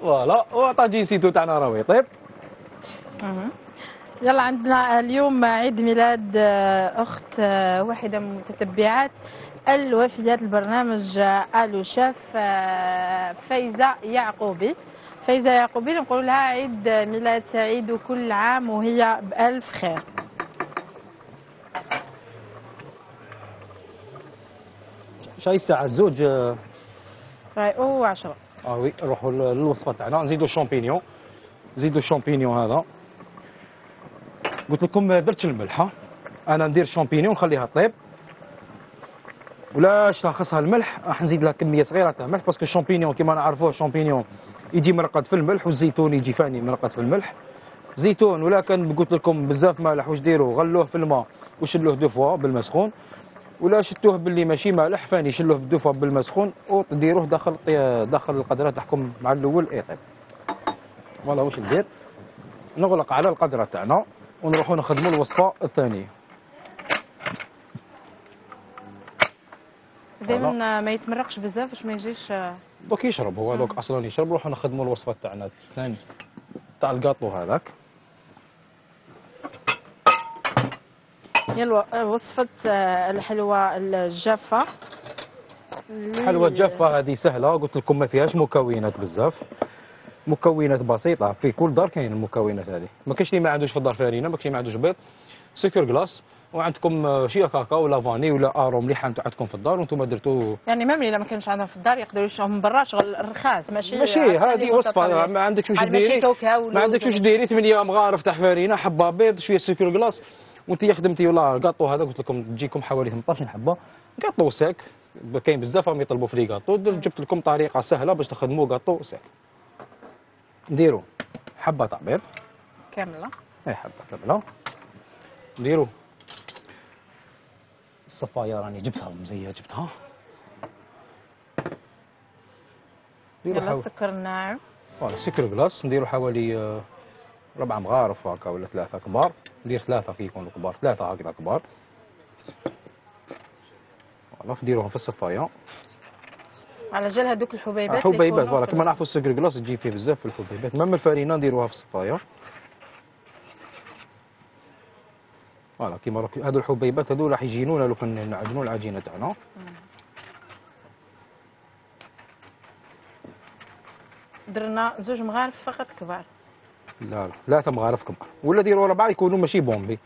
فوالا وطاجين سيتو تاعنا راهو يطيب. اها يلا عندنا اليوم عيد ميلاد أخت واحدة من متتبعات الوفيات البرنامج ألو شاف، فايزة يعقوبي. فايزة يعقوبي نقول لها عيد ميلاد سعيد وكل عام وهي بألف خير. شاي الساعة الزوج راهي عشرة. اه وي نروحوا للوصفة تاعنا، نزيدوا الشامبينيون، نزيدوا الشامبينيون هذا. قلت لكم ما درتش الملح، انا ندير شامبينيون ونخليها طيب، ولا خاصها الملح راح نزيد لها كميه صغيره تاع ملح، باسكو الشامبينيون كيما نعرفوه الشامبينيون يجي مرقد في الملح، والزيتون يجي فاني مرقد في الملح. زيتون ولا كان قلت لكم بزاف مالح واش ديروا، غلوه في الماء وشلوه دو فوا بالماء سخون، ولا شتوه باللي ماشي مالح فاني شلوه دو فوا بالماء سخون وديروه داخل داخل القدره تاعكم مع الاول يطيب. فوالا واش ندير، نغلق على القدره تاعنا ونروحوا نخدموا الوصفه الثانيه. دائما ما يتمرقش بزاف باش ما يجيش دوك يشرب هو دوك اصلا يشرب. نروحوا نخدموا الوصفه تاعنا الثانيه تاع الكاطو هذاك. يلا وصفه الحلوه الجافه. الحلوه الجافه هذه سهله، قلت لكم ما فيهاش مكونات بزاف، مكونات بسيطه، في كل دار كاين المكونات هذه، ما كاينش اللي ما عندوش في الدار فارينه، ما كاينش اللي ما عندوش بيض، سكر كلاس وعندكم شي كاكا ولا فاني ولا ارو مليحه انتم عندكم في الدار وانتم درتو يعني ميم الا ما كانش عندنا في الدار يقدروا يشربوا من برا شغل الرخاص ماشي ماشي هذه وصفه ما عندكش واش ديري ما عندكش واش ديري ثمانيه مغارف تاع فرينه حبه بيض شويه سكر كلاس وانت خدمتي ولا كاطو هذا قلت لكم تجيكم حوالي ثمنطاش حبه كاطو ساك كاين بزاف راهم يطلبوا في كاطو جبت لكم طريقه سهله باش تخدموا كاطو ساك نديروا حبه تاع بيض كامله اي حبه كامله نديروا الصفايه راني جبتها مزيه جبتها نديروا السكر الناعم اه سكر بلاص نديروا حوالي ربع مغارف هكا ولا ثلاثه كبار ندير ثلاثه كي يكونوا كبار ثلاثه هكذا كبار فوالا نديروهم في الصفايه على جال هذوك الحبيبات الحبيبات فوالا كما نعرفوا السكر بلاص تجي فيه بزاف في الحبيبات ميم الفرينه نديروها في الصفايه فوالا كيما راك هادو الحبيبات هادو راح يجينونا لو كان نعجنوا العجينه تاعنا درنا زوج مغارف فقط كبار لا لا ثلاثه مغارف كبار ولا ديروا ربعه يكونوا ماشي بومبي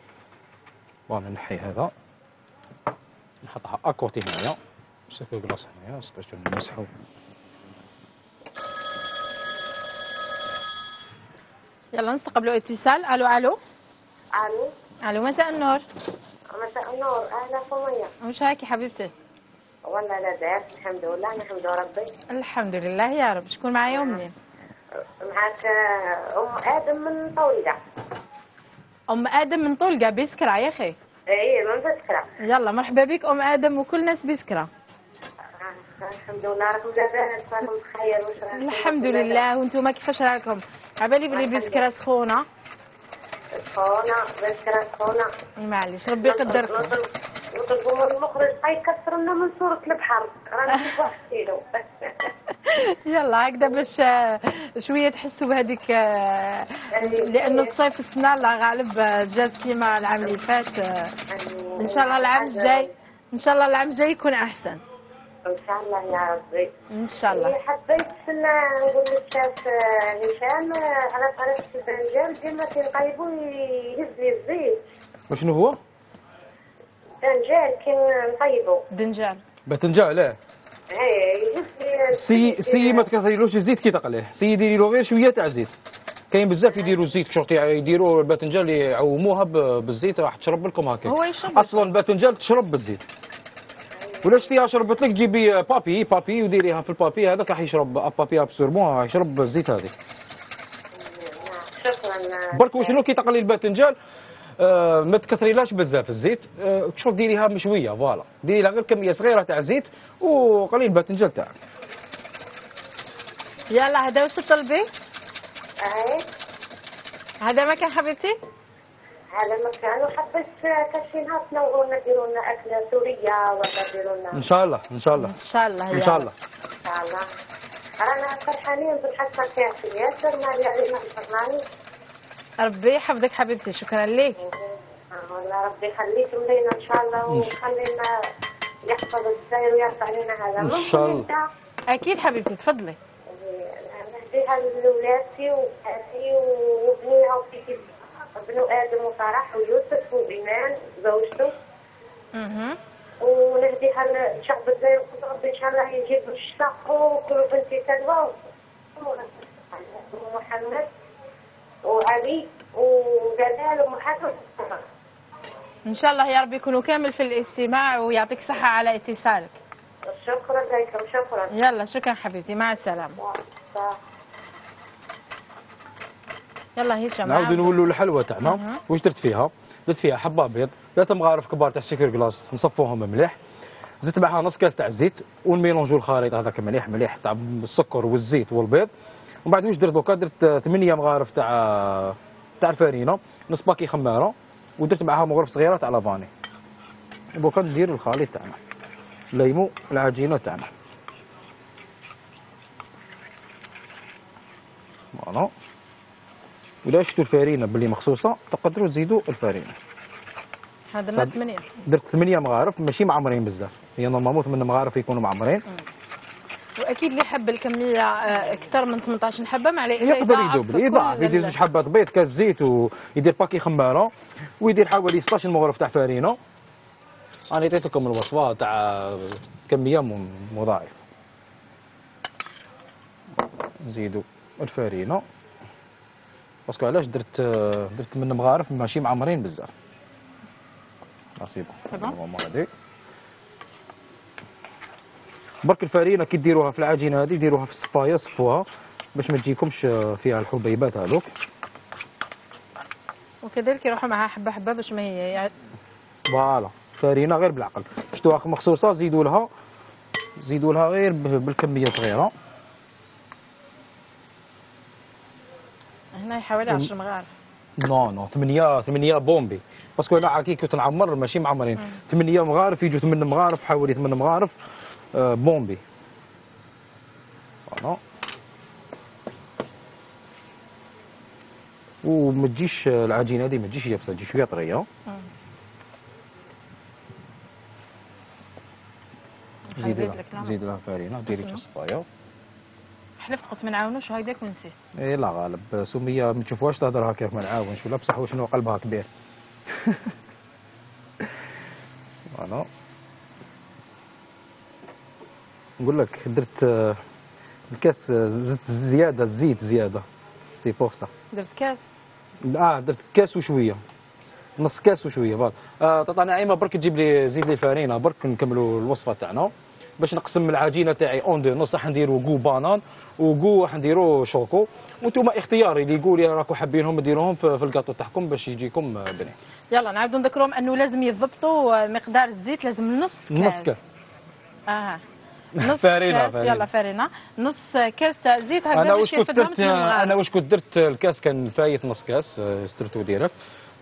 فوالا نحي هذا نحطها اكوتي هنايا سكر كلاص هنايا باش نمسحو يلا نستقبلوا اتصال الو الو الو الو مساء النور مساء النور اهلا سميه واش راكي حبيبتي والله انا زعفت الحمد لله نحمد ربي الحمد لله يا رب شكون معايا ومنين معاك ام ادم من طولقه ام ادم من طولقه بسكرة يا اخي اي من بسكرة يلا مرحبا بك ام ادم وكل ناس بسكرة الحمد لله راكم لاباس راكم بخير واش راكم الحمد لله وانتم كيفاش راكم عبالي بلي بسكرة سخونه سخونه بسكرة سخونه معليش ربي يقدركم نطلبوا من المخرج يكسر لنا من صورة البحر رانا في واحد كيلو يلا هكذا باش شويه تحسوا بهذيك لانه الصيف السنه الله غالب جاز كيما العام اللي فات ان شاء الله العام الجاي ان شاء الله العام الجاي يكون احسن ان شاء الله يا ربي ان شاء الله حبيت نقول للشاف هشام على طريقه البنجان ديما كينقايبو يهز الزيت وشنو هو؟ دنجال كي نطيبو دنجال بتنجال اه سي سي ما تكثريلوش الزيت كي تقليه سي ديري له غير شويه تاع زيت كاين بزاف يديروا الزيت شرطي يديروا الباذنجان يعوموها بالزيت راح تشرب لكم هكا اصلا الباذنجان تشرب بالزيت ولا شتيها شربت لك جيبي بابي بابي وديريها في البابي هذاك راح يشرب بابي ابسورمون راح يشرب الزيت هذيك شكرا برك وشنو كي تقلي الباذنجان آه ما تكثريلاش بزاف الزيت آه شوف ديريها مشويه فوالا ديري لها غير كميه صغيره تاع الزيت وقليل الباذنجان تاعك يلا هذا واش تطلبي؟ اهي هذا ما كان حبيبتي؟ هذا ما كان وحبيت كاش نهار تنوروا لنا ديروا لنا اكله سوريه ولا ديروا لنا ان شاء الله ان شاء الله ان شاء الله ان شاء الله ان شاء الله رانا فرحانين بالحصه تاعك ياسر مالي علينا الفرحانين ربي يحفظك حبيبتي شكرا لك والله ربي يخليك ولينا ان شاء الله ويخلينا يحفظ الداير ويرفع لنا هذا ان شاء الله اكيد حبيبتي تفضلي نهديها لولادتي وبناتي وبنيها وفيك بنو ادم وفرح ويوسف وايمان زوجته اها ونهديها لشعب الداير ربي ان شاء الله يجيب الشق وكل بنتي سلوى ومحمد وعلي وجلال ومحمد ان شاء الله يا رب يكونوا كامل في الاستماع ويعطيك صحه على اتصالك شكرا لكم شكرا يلا شكرا حبيبتي مع السلامه يلا هشام نعاودو نولوا الحلوه تاعنا واش درت فيها درت فيها حبه بيض ثلاثه مغارف كبار تاع السكر كلاص نصفوهم مليح زدت معها نص كاس تاع الزيت ونميلونجو الخليط هذاك مليح مليح تاع السكر والزيت والبيض ومن بعد واش درت دوكا درت ثمانيه مغارف تاع تاع الفرينه نص باكي خماره ودرت معها مغرف صغيره تاع لافاني دوكا نديرو الخليط تاعنا ليمو العجينه تاعنا فوالا ولا شفتوا الفرينه بلي مخصوصه تقدروا تزيدوا الفرينه هذا ما ثمانيه درت ثمانيه مغارف ماشي معمرين بزاف هي نورمالمون ثمانيه مغارف يكونوا معمرين واكيد اللي يحب الكميه اكثر من ثمنطاش حبه مع يقدر يذوب يضاعف يدير جوج حبات بيض كاس زيت ويدير باكي خماره ويدير حوالي ستطاش مغرف تاع فارينه. انا عطيت لكم الوصفه تاع كميه مضاعفه. نزيدوا الفارينه باسكو علاش درت درت من مغارف ماشي معمرين بزاف. نصيبه نورمال هادي برك الفرينه كي ديروها في العجينه هذه ديروها في الصفايه صفوها باش ما تجيكمش فيها الحبيبات هذوك. وكذلك يروحوا معها حبه حبه باش ما هي فوالا فرينه غير بالعقل شفتوها مخصوصه زيدوا لها زيدوا لها غير بالكميه صغيره. هنا حوالي عشر مغارف نو نو ثمانيه ثمانيه بومبي باسكو انا عا كي كنت نعمر ماشي معمرين ثمانيه مغارف يجوا ثمن مغارف حوالي ثمن مغارف بومبي. فوالا وما تجيش العجينه هذه ما تجيش يابسه تجي شويه طريه. زيد لها زيد لها فارينه ديري في الصفايه. حلفت قلت ما نعاونوش هايداك ونسيت. اي لا غالب سميه ما تشوفوهاش تهضرها كيف ما نعاونش ولا بصح وشنو قلبها كبير. فوالا نقول لك درت الكاس زدت زياده الزيت زياده سي بور سا درت كاس اه درت كاس وشويه نص كاس وشويه فوالا. آه طاطا نعيمه برك تجيب لي زيد لي الفارينه برك نكملوا الوصفه تاعنا باش نقسم العجينه تاعي اون دو نص. راح نديروا كو بانان وكو راح نديروا شوكو وانتوما اختياري اللي يقول يا راكم حابينهم ديروهم في الكاطو تاعكم باش يجيكم بنين. يلا نعاودوا نذكرهم انه لازم يضبطوا مقدار الزيت لازم نص كاس نص كاس اه نص فارينة كاس فارينة. يلا فارينة نص كاس تاع زيت هكذا. انا واش كنت درت انا واش كنت درت الكاس كان فايت نص كاس درتو ديريكت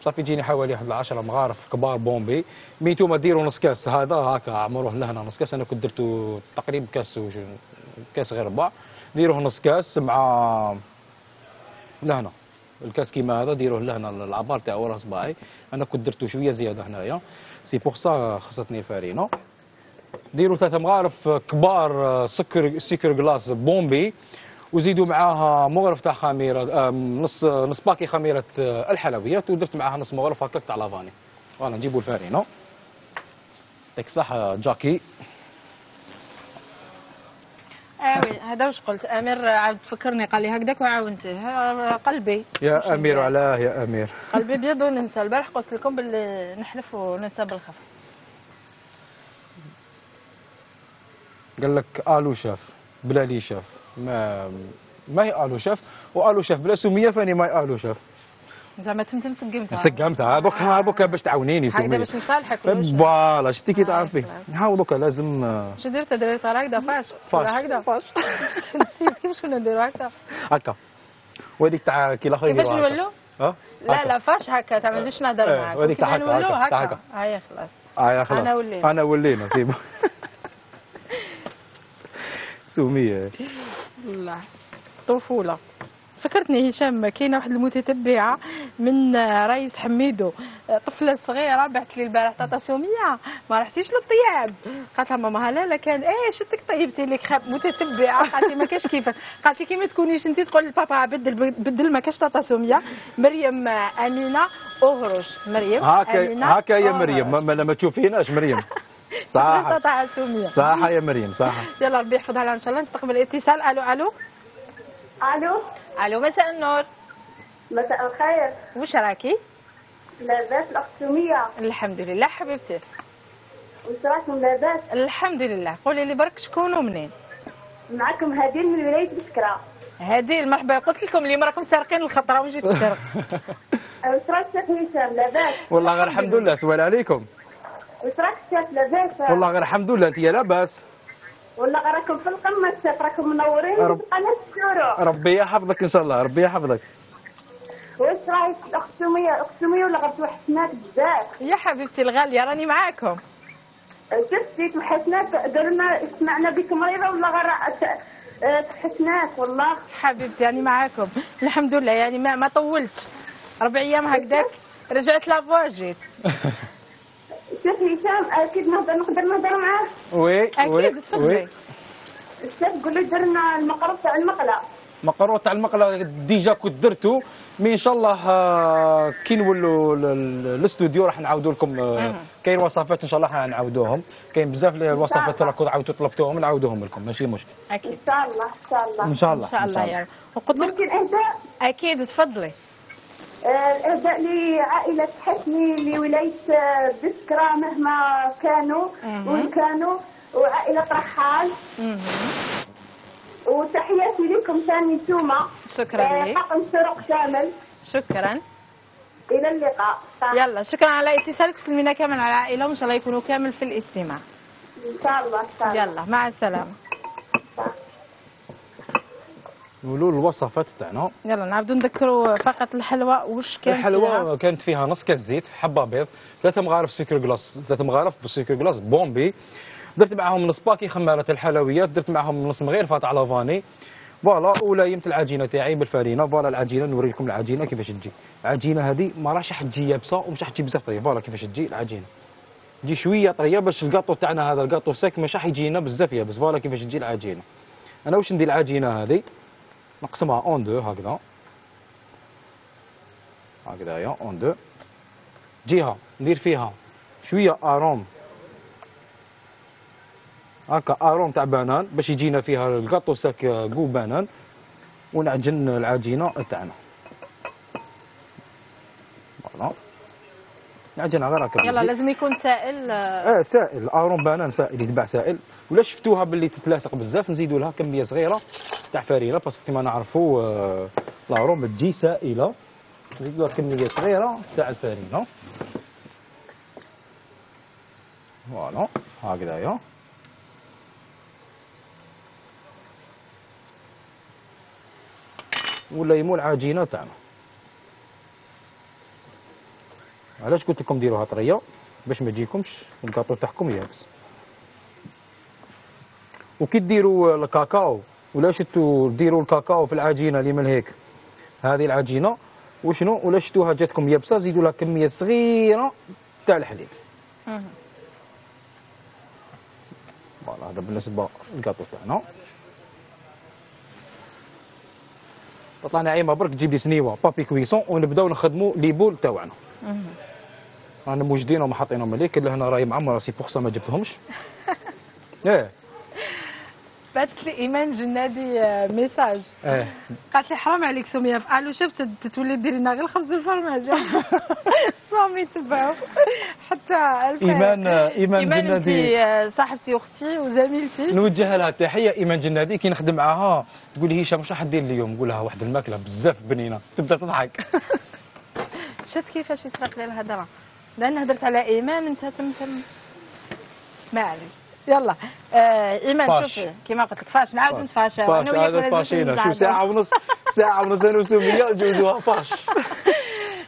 صافي يجيني حوالي واحد العشرة مغارف كبار بومبي. مي نتوما ديروا نص كاس هذا هكا عمروه لهنا نص كاس. انا كنت درتو تقريبا كاس كاس غير ربع ديروه نص كاس مع لهنا الكاس كيما هذا ديروه لهنا العبار تاع ورا صباعي. انا كنت درتو شويه زياده هنايا سي بوغ سا خصتني الفارينه. ديروا ثلاثة مغارف كبار سكر سكر كلاص بومبي وزيدوا معاها مغرف تاع خميره نص نص باكي خميره الحلويات ودرت معاها نص مغرف هكاك تاع لافاني. فوالا نجيبوا الفارينه يعطيك الصحه جاكي. آوي هذا واش قلت امير عاود فكرني قال لي هكذاك وعاونته قلبي يا امير وعلاه يا امير قلبي بيض وننسى. البارح قلت لكم باللي نحلف وننسى بالخف. قال لك الو شاف بلا لي شاف ما ماي الو شاف والو شاف بلا سميه فاني ماي الو شاف. زعما تمتم سقمتها سقمتها دوكا دوكا باش تعاونيني سميه هكذا باش نصالحك فوالا شتي كي تعرفي نحاول دوكا لازم. اش درت دري صار هكذا فاش هكذا فاش نسيت كيفاش كنا نديرو هكذا هكا وهذيك تاع كي لاخر كيفاش نولو ها لا لا فاش هكا تاع ما نزيدش نهضر معاك وهذيك تاع هكا هكا هاي خلاص هاي خلاص انا ولينا انا ولينا سيبو سميه والله طفوله. فكرتني هشام كاينه واحد المتتبعه من رئيس حميدو طفله صغيره بعثت لي البارح طاطا سميه ما رحتيش للطياب قالت لها ماما هلاله كان ايه شفتك طيبتي لك خاب متتبعه قالت لي ما كاش كيفك قالت لي كي ما تكونيش انت تقول لبابا بدل بدل ما كاش طاطا سميه مريم امينه اهرج مريم هكا هكا يا مريم ما ما تشوفيناش مريم صح طاطا سميه صح يا مريم صح. يلا ربي يحفظها لها ان شاء الله. نستقبل اتصال. الو الو الو الو مساء النور. مساء الخير واش راكي؟ لاباس الاخت سميه؟ الحمد لله حبيبتي واش راكم لاباس؟ الحمد لله. قولي لي برك شكون ومنين؟ معكم هديل من ولايه بسكره. هديل مرحبا قلت لكم اليوم راكم سارقين الخطره وجيت الشرق. واش راك سي هشام لاباس؟ والله غير الحمد لله سوال عليكم. واش راك سي لاباس؟ والله غير الحمد لله. انت لاباس؟ والله راكم في القمه السيف راكم منورين في قناه الشروع. ربي يحفظك ان شاء الله ربي يحفظك. واش رايك الاخت سميه؟ الاخت سميه ولا غير توحشناك بزاف يا حبيبتي الغاليه راني معاكم. شفتي توحشناك درنا سمعنا بك مريضه ولا غير توحشناك والله حبيبتي راني معاكم الحمد لله. يعني ما, ما طولت ربع ايام هكذاك رجعت لافوا جيت. شوف هشام اكيد نقدر نهضر معاك. وي اكيد تفضلي. الشيف قول لي درنا المقروط تاع المقله. المقروط تاع المقله ديجا كنت درته، مي ان شاء الله كي نولوا الاستوديو راح نعاودوا لكم. كاين وصفات ان شاء الله نعاودوهم، كاين بزاف الوصفات راكم عاودتوا طلبتوهم نعاودوهم لكم، ماشي مشكل. اكيد ان شاء الله ان شاء الله ان شاء الله ان شاء الله يا رب. وقلت لك ممكن انت اكيد تفضلي الإهداء لعائلة حسني لولاية بسكرة مهما كانوا وين كانوا، وعائلة رحال، وتحياتي لكم ثاني نتوما. شكرا لك حقن سرق شامل. شكرا، إلى اللقاء. يلا شكرا على اتصالك، وسلمينا كامل على العائلة وإن شاء الله يكونوا كامل في الاستماع إن شاء الله. يلا مع السلامة. نقولوا الوصفات تاعنا. يلا نعاودوا نذكروا فقط الحلوى واش كانت. الحلوى كانت فيها نص كاس زيت، حبه بيض، ثلاثه مغارف سكر كلاص، ثلاثه مغارف سكر كلاص بومبي، درت معاهم نص باكي خماره الحلويات، درت معاهم نص مغرفه تاع لافاني، فوالا. وليمت العجينه تاعي بالفرينه، فوالا العجينه نوريكم العجينه كيفاش تجي. العجينه هذه ما راهش راح تجي يابسه ومش راح تجي بزاف طريه، فوالا كيفاش تجي العجينه. تجي شويه طريه باش الكاطو تاعنا هذا الكاطو ساك مش راح يجينا بزاف يابس، فوالا كيفاش تجي العجينه. انا واش ندير العجينه هذه نقسمها اون دو هكذا هكذايا اون دو. جهه ندير فيها شويه اروم هكا اروم تاع بنان باش يجينا فيها الكاطو ساك كو بنان، ونعجن العجينه تاعنا فوالا. نعجنها غير هكا. يلا لازم يكون سائل. اه سائل اروم بنان سائل، يتباع سائل. ولا شفتوها باللي تتلاصق بزاف نزيدوا لها كميه صغيره تاع فرينه، باسكو كيما نعرفوا لاروم تجي سائله، نزيدوا لها كميه صغيره تاع الفرينه فوالا هكذايا. ولا يمول العجينه تاعنا. علاش قلت لكم ديروها طريه باش ما تجيكمش الكاطو تاعكم يابس. وكي ديروا الكاكاو ولا شتو ديروا الكاكاو في العجينه اللي من هيك هذه العجينه وشنو، ولا شتوها جاتكم يابسه زيدوا لها كميه صغيره تاع الحليب فوالا. هذا بالنسبه للكاطو تاعنا. طلع نعيمه برك تجيب لي سنيوه بابي كويسون ونبداو نخدموا لي بول تاعنا. رانا موجدينهم حاطينهم عليك لهنا راهي معمره سي بوغ سا ما جبتهمش. ايه بعثت لي ايمان جنادي ميساج اه قالت لي حرام عليك سميه في الو شاف تولي ديري لنا غير خبز الفرماجه صامي تباو حتى الف. ايمان ايمان جنادي صاحبتي واختي وزميلتي، نوجه لها تحيه. ايمان جنادي كي نخدم معاها تقول لي هشام واش راح دير اليوم، نقول لها واحد الماكله بزاف بنينه تبدا تضحك. شفت كيفاش يسرق لي الهضره لان هدرت على ايمان انت تمثل معليش. يلا آه ايمان شوفي كيما قلت لك فاش نعاود نتفاشى انا وياك فاشينا شو ساعه ونص ساعه ونص انا وسوفيا نجوزوها فاش.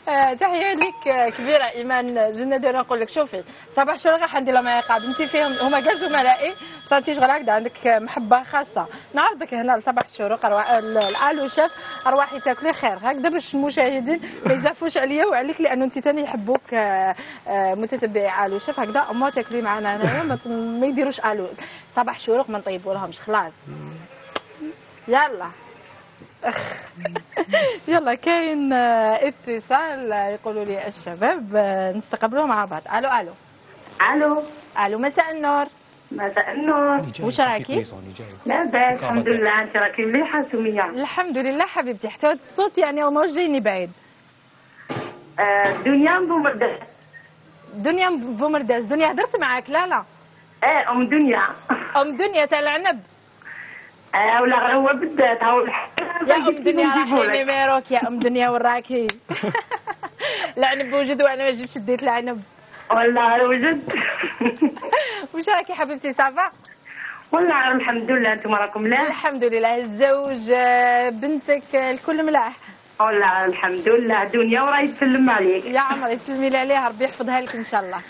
آه تحيه لك كبيره ايمان جنادي. نقول لك شوفي صباح شو راح ندير لما يقعد انت فيهم هما كاع زملائي صارتي غير هكذا عندك محبه خاصه نعرضك هنا لصباح الشروق أروا... الالو شاف ارواحي تاكلي خير هكذا باش المشاهدين ما يزعفوش عليا وعليك لانه انت ثاني يحبوك متتبعي الو شاف هكذا اما تاكلي معنا هنايا ما يديروش الو صباح الشروق ما نطيبوا لهمش خلاص. يلا يلا كاين اتصال يقولوا لي الشباب نستقبلوه مع بعض. الو الو الو الو مساء النور. مساء النور واش راكي؟ لاباس الحمد لله. انت راكي مليحه سميه؟ الحمد لله حبيبتي حتى هاد الصوت يعني وما جايني بعيد. دنيا بومرداز. دنيا بومرداز دنيا هدرت معاك لا لا؟ ايه ام دنيا ام دنيا تاع العنب. اه ولا غروه بالذات هاو يا ام دنيا راحي نيميروك يا ام دنيا وين راكي؟ العنب وجد وانا ما جيتش ديت العنب والله وجد. واش راكي حبيبتي صافا؟ والله الحمد لله. انتم راكم ملاح؟ الحمد لله. الزوج بنتك الكل ملاح؟ والله الحمد لله. دنيا وراهي تسلم عليك. يا عمري سلمي لي عليها ربي يحفظها لك ان شاء الله.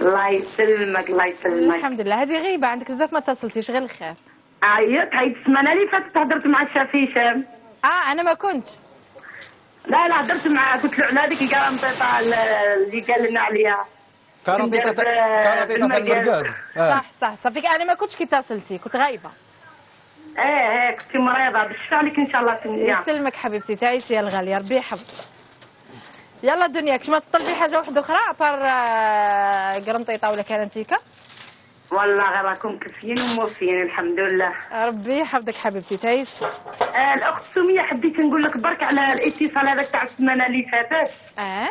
الله يسلمك الله يسلمك. الحمد لله. هذه غيبه عندك بزاف ما اتصلتيش غير الخير. عيط هاي السمانه اللي فاتت هضرت مع الشاف هشام. اه انا ما كنتش. لا لا هضرت مع قلت له على هذيك الكرامطيطه اللي قال لنا عليها. كرامطيطه كرامطيطه المركاز. صح صح صافيك انا ما كنتش كي اتصلتي كنت غايبه. ايه ايه كنتي مريضه بالشفاء عليك ان شاء الله تنجح. يسلمك حبيبتي تعيشي يا الغاليه ربي يحفظك. يلا دنياك ما تطلبي حاجه واحده اخرى عبر قرنطيطه ولا كرنتيكه؟ والله غير راكم كافيين وموفيين الحمد لله. ربي يحفظك حبيبتي تعيشي. آه الاخت سميه حبيت نقول لك برك على الاتصال هذاك تاع السمانه اللي فاتت. اه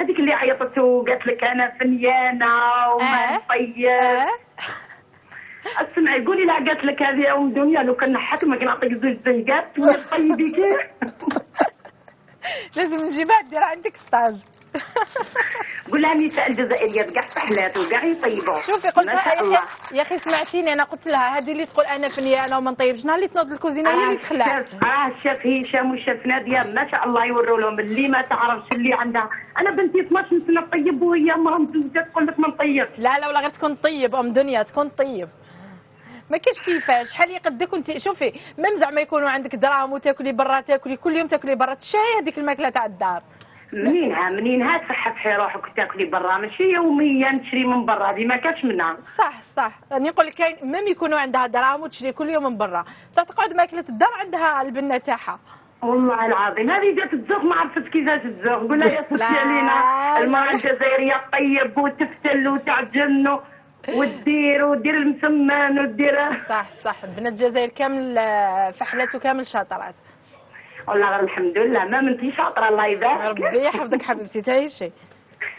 هذيك اللي عيطت وقالت لك انا فنيانه وما نطيب. آه. آه. اسمعي قولي لها قالت لك هذه يا ام دنيا لو كان نحاك ما كنعطيك زوج زنقات ولا طيبيك. لازم نجيبها دير عندك ستاج. قول لها النساء الجزائريات كاع سحلات وكاع يطيبوا. شوفي قلت لها يا اخي سمعتيني انا قلت لها هذه اللي تقول انا فنيانه وما نطيبش نهار اللي تنوض للكوزينه هي اللي تخلع. اه شاف هشام وشاف ناديه ما شاء الله يوروا لهم اللي ما تعرفش اللي عندها. انا بنتي اثناش سنه تطيب وهي امها مزوجه تقول لك ما نطيبش. لا لا ولا غير تكون طيب ام دنيا تكون طيب. ما كاينش كيفاش شحال يقدك وانت شوفي ميم زعما يكونوا عندك دراهم وتاكلي برا تاكلي كل يوم تاكلي برا تشهي هذيك الماكله تاع الدار. منينها منينها تصححي روحك وتاكلي برا ماشي يوميا تشري من برا هذه ما كاش منها. صح صح راني نقول لك كاين ميم يكونوا عندها دراهم وتشري كل يوم من برا تقعد ماكله الدار عندها البنه تاعها. والله العظيم هذه جات تزوق ما عرفت كيفاش تزوق قول لها يا ستي علينا المراه الجزائريه طيب وتفتل وتعجن ودير ودير المسمان ودير. صح صح بنات الجزائر كامل فحلات وكامل شاطرات. والله غير الحمد لله ما منتي شاطره الله يبارك. ربي يحفظك حبيبتي تعيشي.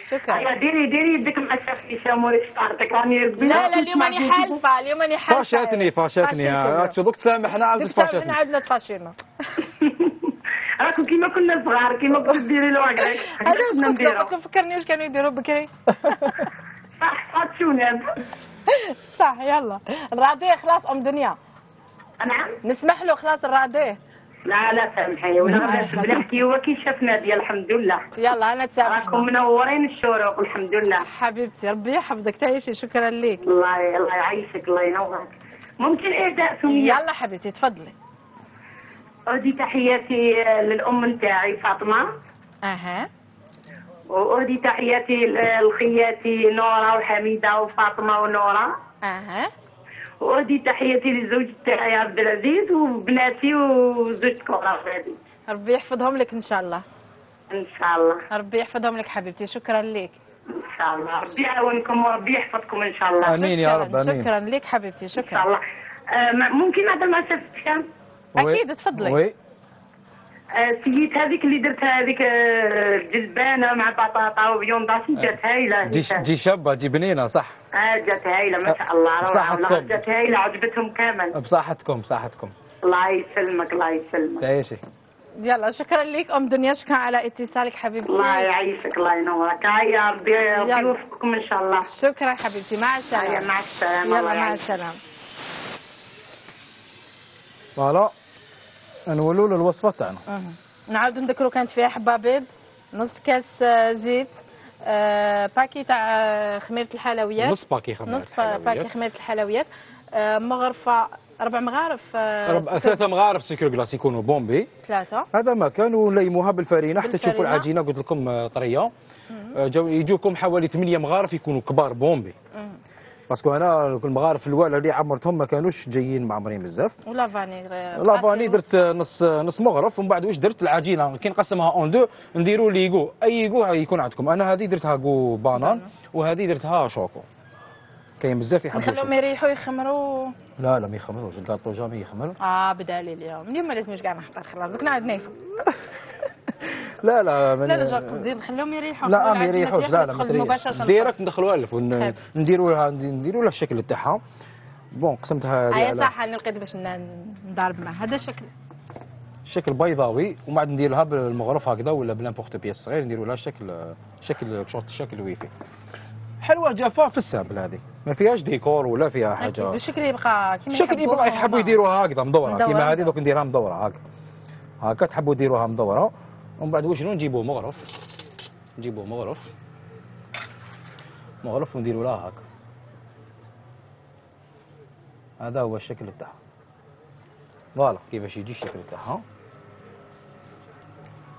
شكرا. ديري ديري يدك مع شاف هشام وريش طارتك راني ربي. لا لا اليوم راني حالفه اليوم راني حالفه. فاشاتني فاشاتني دوك تسامحنا عاود تفاشاتنا. دوك عاودنا تفاشينا. راكم كيما كنا صغار كيما كنت ديري الوكري. انا كنت كنت فكرني واش كانوا يديروا بكري. صح صح شوناب. صح يلا نراضيه خلاص ام دنيا. نعم نسمح له خلاص نراضيه. لا لا سامحي ولا غادي نبدا نحكي هو كي شاف ناديه الحمد لله. يلا انا تسامحك راكم منورين الشروق الحمد لله. حبيبتي ربي يحفظك تعيشي شكرا ليك. الله الله يعيشك الله ينورك. ممكن اهداء سميه؟ يلا حبيبتي تفضلي. اهدي تحياتي للام نتاعي فاطمه. اها وأهدي تحياتي لخياتي نورة وحميدة وفاطمة ونورة. أها. وأهدي تحياتي للزوج تاعي عبد العزيز وبناتي وزوجتك وغادي. ربي يحفظهم لك إن شاء الله. إن شاء الله. ربي يحفظهم لك حبيبتي شكرا لك. إن شاء الله ربي يعاونكم وربي يحفظكم إن شاء الله. آمين يا رب آمين. شكرا لك حبيبتي شكرا. إن شاء الله. آه ممكن نهضر مع شاف هشام؟ أكيد تفضلي. وي. سييت هذيك اللي درتها هذيك الجلبانه مع بطاطا وبيونضاشي جات هايله. دي, دي شابه دي بنينه صح؟ اه جات هايله ما شاء الله روعه جات هايله عجبتهم كامل. بصحتكم بصحتكم. الله يسلمك الله يسلمك. تعيشي. يلا شكرا لك ام دنيا شكرا على اتصالك حبيبتي. الله يعيشك الله ينورك يا ربي ربي يوفقكم ان شاء الله. شكرا حبيبتي مع السلامه. مع السلامه. يلا مع السلامه. فوالا نولوا له الوصفه تاعنا. أه. نعاودوا نذكروا كانت فيها حبه بيض، نص كاس زيت، أه باكي تاع خميره الحلويات، نص باكي خميره الحلويات، نص باكي خميره الحلويات، أه مغرفه ربع مغارف أه ثلاثه مغارف سكر كلاص يكونوا بومبي، ثلاثه هذا ما كان ونليموها بالفرينه حتى تشوفوا العجينه قلت لكم طريه، يجوكم حوالي ثمانيه مغارف يكونوا كبار بومبي. أه. باسكو هنا المغارف الواله اللي عمرتهم ما كانوش جايين معمرين بزاف. ولا فاني لا فاني درت نص نص مغرف ومن بعد واش درت العجينه كي نقسمها اون دو نديروا لي كو اي كو يكون عندكم. انا هذه درتها كو بانان وهذه درتها شوكو. كاين بزاف يحبوا نخليهم يريحوا يخمروا. لا لا ما يخمروش الكاطو جامي يخمر. اه بدالي اليوم اليوم ما لازمش كاع نحضر خلاص دوك نعاود نايفه. لا لا لا لا قصدي نخليهم يريحوا. لا ما يريحوش لا لا ديريكت ندخلوها الف ونديروا لها نديروا لها الشكل تاعها. بون قسمتها هذه. اي صح انا لقيت باش نضرب معها هذا الشكل شكل بيضاوي ومن بعد ندير لها بالمغرف هكذا ولا بلامبورت بيس صغير نديروا لها شكل شكل شوط شكل ويفي. حلوه جافه في السامبل هذه ما فيهاش ديكور ولا فيها حاجه. الشكل يبقى كيما الشكل يبقى يحبوا يديروها هكذا مدوره كيما هذه دوك نديرها مدوره هكا هكا تحبوا ديروها مدوره. ومن بعد واش نجيبوه مغرف نجيبوه مغرف مغرف ونديروا لها هكا هذا هو الشكل تاعها. فوالا كيفاش يجي الشكل تاعها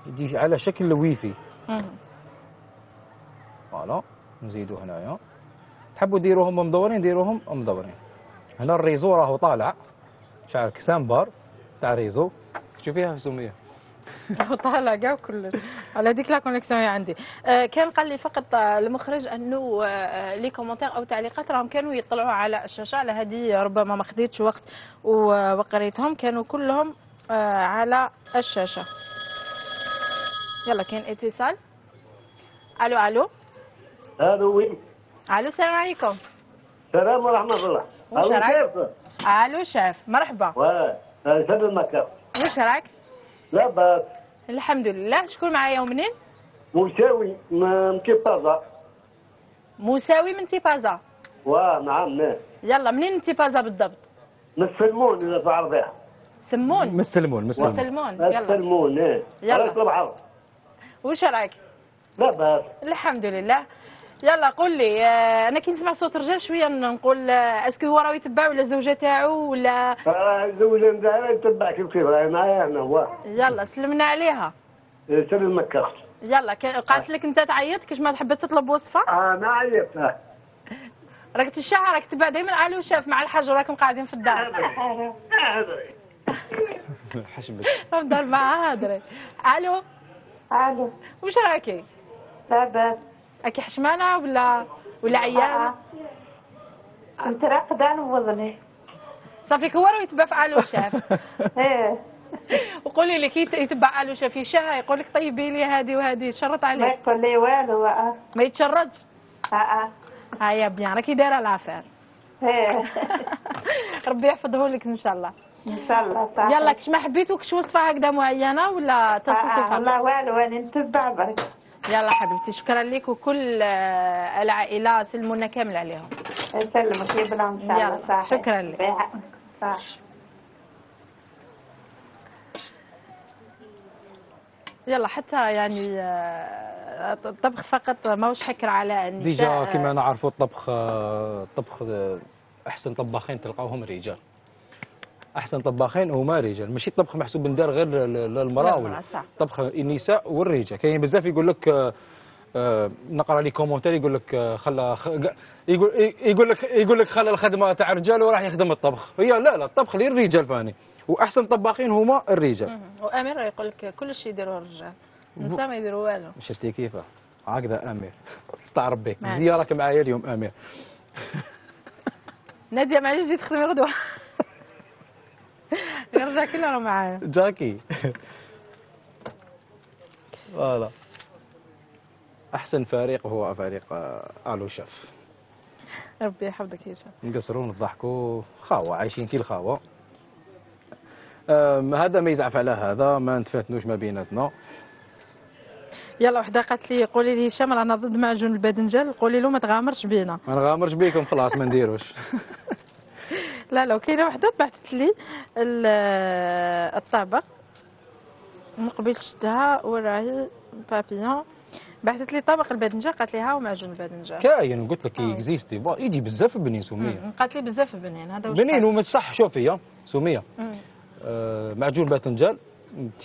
يجي على شكل ويفي. فوالا نزيدو هنايا تحبوا ديروهم مدورين ديروهم مدورين. هنا الريزو راهو طالع شعر كسام بار تاع ريزو تشوفيها في سميه طالع كاع كلش على ديك لا كونيكسيون عندي. كان قال لي فقط المخرج انه لي كومونتير او تعليقات راهم كانوا يطلعوا على الشاشه، على هذه ربما ما خديتش وقت وقريتهم، كانوا كلهم على الشاشه. يلا كاين اتصال. الو الو الو وي الو السلام عليكم. السلام ورحمه الله. الو شاف. الو شاف مرحبا. واه شاد المكان. واش راك؟ لاباس الحمد لله. شكون معايا ومنين؟ مساوي من تيبازا. مساوي من تيبازا. واه نعم نعم. يلا منين من تيبازا بالضبط؟ من السلمون إذا تعرف بها. سمون؟ من السلمون من السلمون. يلا السلمون إيه. يلا البحر. واش راك؟ لاباس الحمد لله. يلا قول لي انا كي نسمع صوت رجال شويه نقول اسكو هو راه يتبع ولا الزوجه تاعو ولا راه الزوجه نتاعها تتبع كيف كيف راهي معايا انا هو. يلا سلمنا عليها. سلمك اخت. يلا قالت لك انت تعيط كاش ما تحب تطلب وصفه؟ انا عيطت. راك تشعر راك تبع دائما الو شاف مع الحاج وراكم قاعدين في الدار. هادري حشمت نهضر معها هادري. الو الو واش راكي؟ لاباس. راكي حشمانه ولا ولا عيانه؟ مترقده نوضني. صافي هو راه يتبع في الو شاف. ايه وقولي لي كي يتبع الو شاف يشهى يقول لك طيبي لي هذه وهذه يتشرط عليك. ما يقول لي والو. اه ما يتشرطش. اه اه يا بيان راكي دايره لافير. ايه ربي يحفظه لك ان شاء الله. ان شاء الله. يلا كش ما حبيتو كش وصفه هكذا معينه ولا تصفيفه؟ اه لا والو انا نتبع برك. يلا حبيبتي شكرا لك وكل العائله سلمونا كامل عليهم. يسلمك يا بلا ان شاء الله. يلا شكرا لك. يلا حتى يعني الطبخ فقط ماهوش حكر على النساء ديجا كما نعرفوا الطبخ. الطبخ احسن طباخين تلقاوهم رجال. احسن طباخين هما رجال، ماشي الطبخ محسوب ندار غير للمراوي، طبخ النساء والرجال. كاين بزاف يقول لك نقرا لي كومونتير يقول لك خلى يقول يقول لك يقول لك خلى الخدمه تاع الرجال وراح يخدم الطبخ. هي لا لا الطبخ للرجال فاني، واحسن طباخين هما الرجال. وامير يقول لك كل شيء يديروه الرجال، النساء ما يديروا والو. شفتي كيفاه؟ هكذا امير استعرب بك. زيارك معايا اليوم امير. ناديه معليش جيت تخدمي غدوه. يرجع كله راه معايا جاكي. فوالا احسن فريق هو فريق الو شاف. ربي يحفظك يا شاف. نقصروا نضحكوا خاوه عايشين كي الخاوه. هذا ما يزعف على هذا ما نتفاتنوش ما بيناتنا. يلا وحده قالت لي قولي لي هشام رانا ضد معجون الباذنجان. قولي له ما تغامرش بينا. ما نغامرش بيكم خلاص ما نديروش. لا لو كاينه وحده بعثت لي الطابق من قبل شدها وراهي بابيون، بعثت لي طبق الباذنجان قالت لي ها ومعجون الباذنجان كاين. قلت لك اكزيستي يجي بزاف بنين سميه. قالت لي بزاف بنين هذا بنين وما صح. شوفي سميه آه معجون الباذنجان انت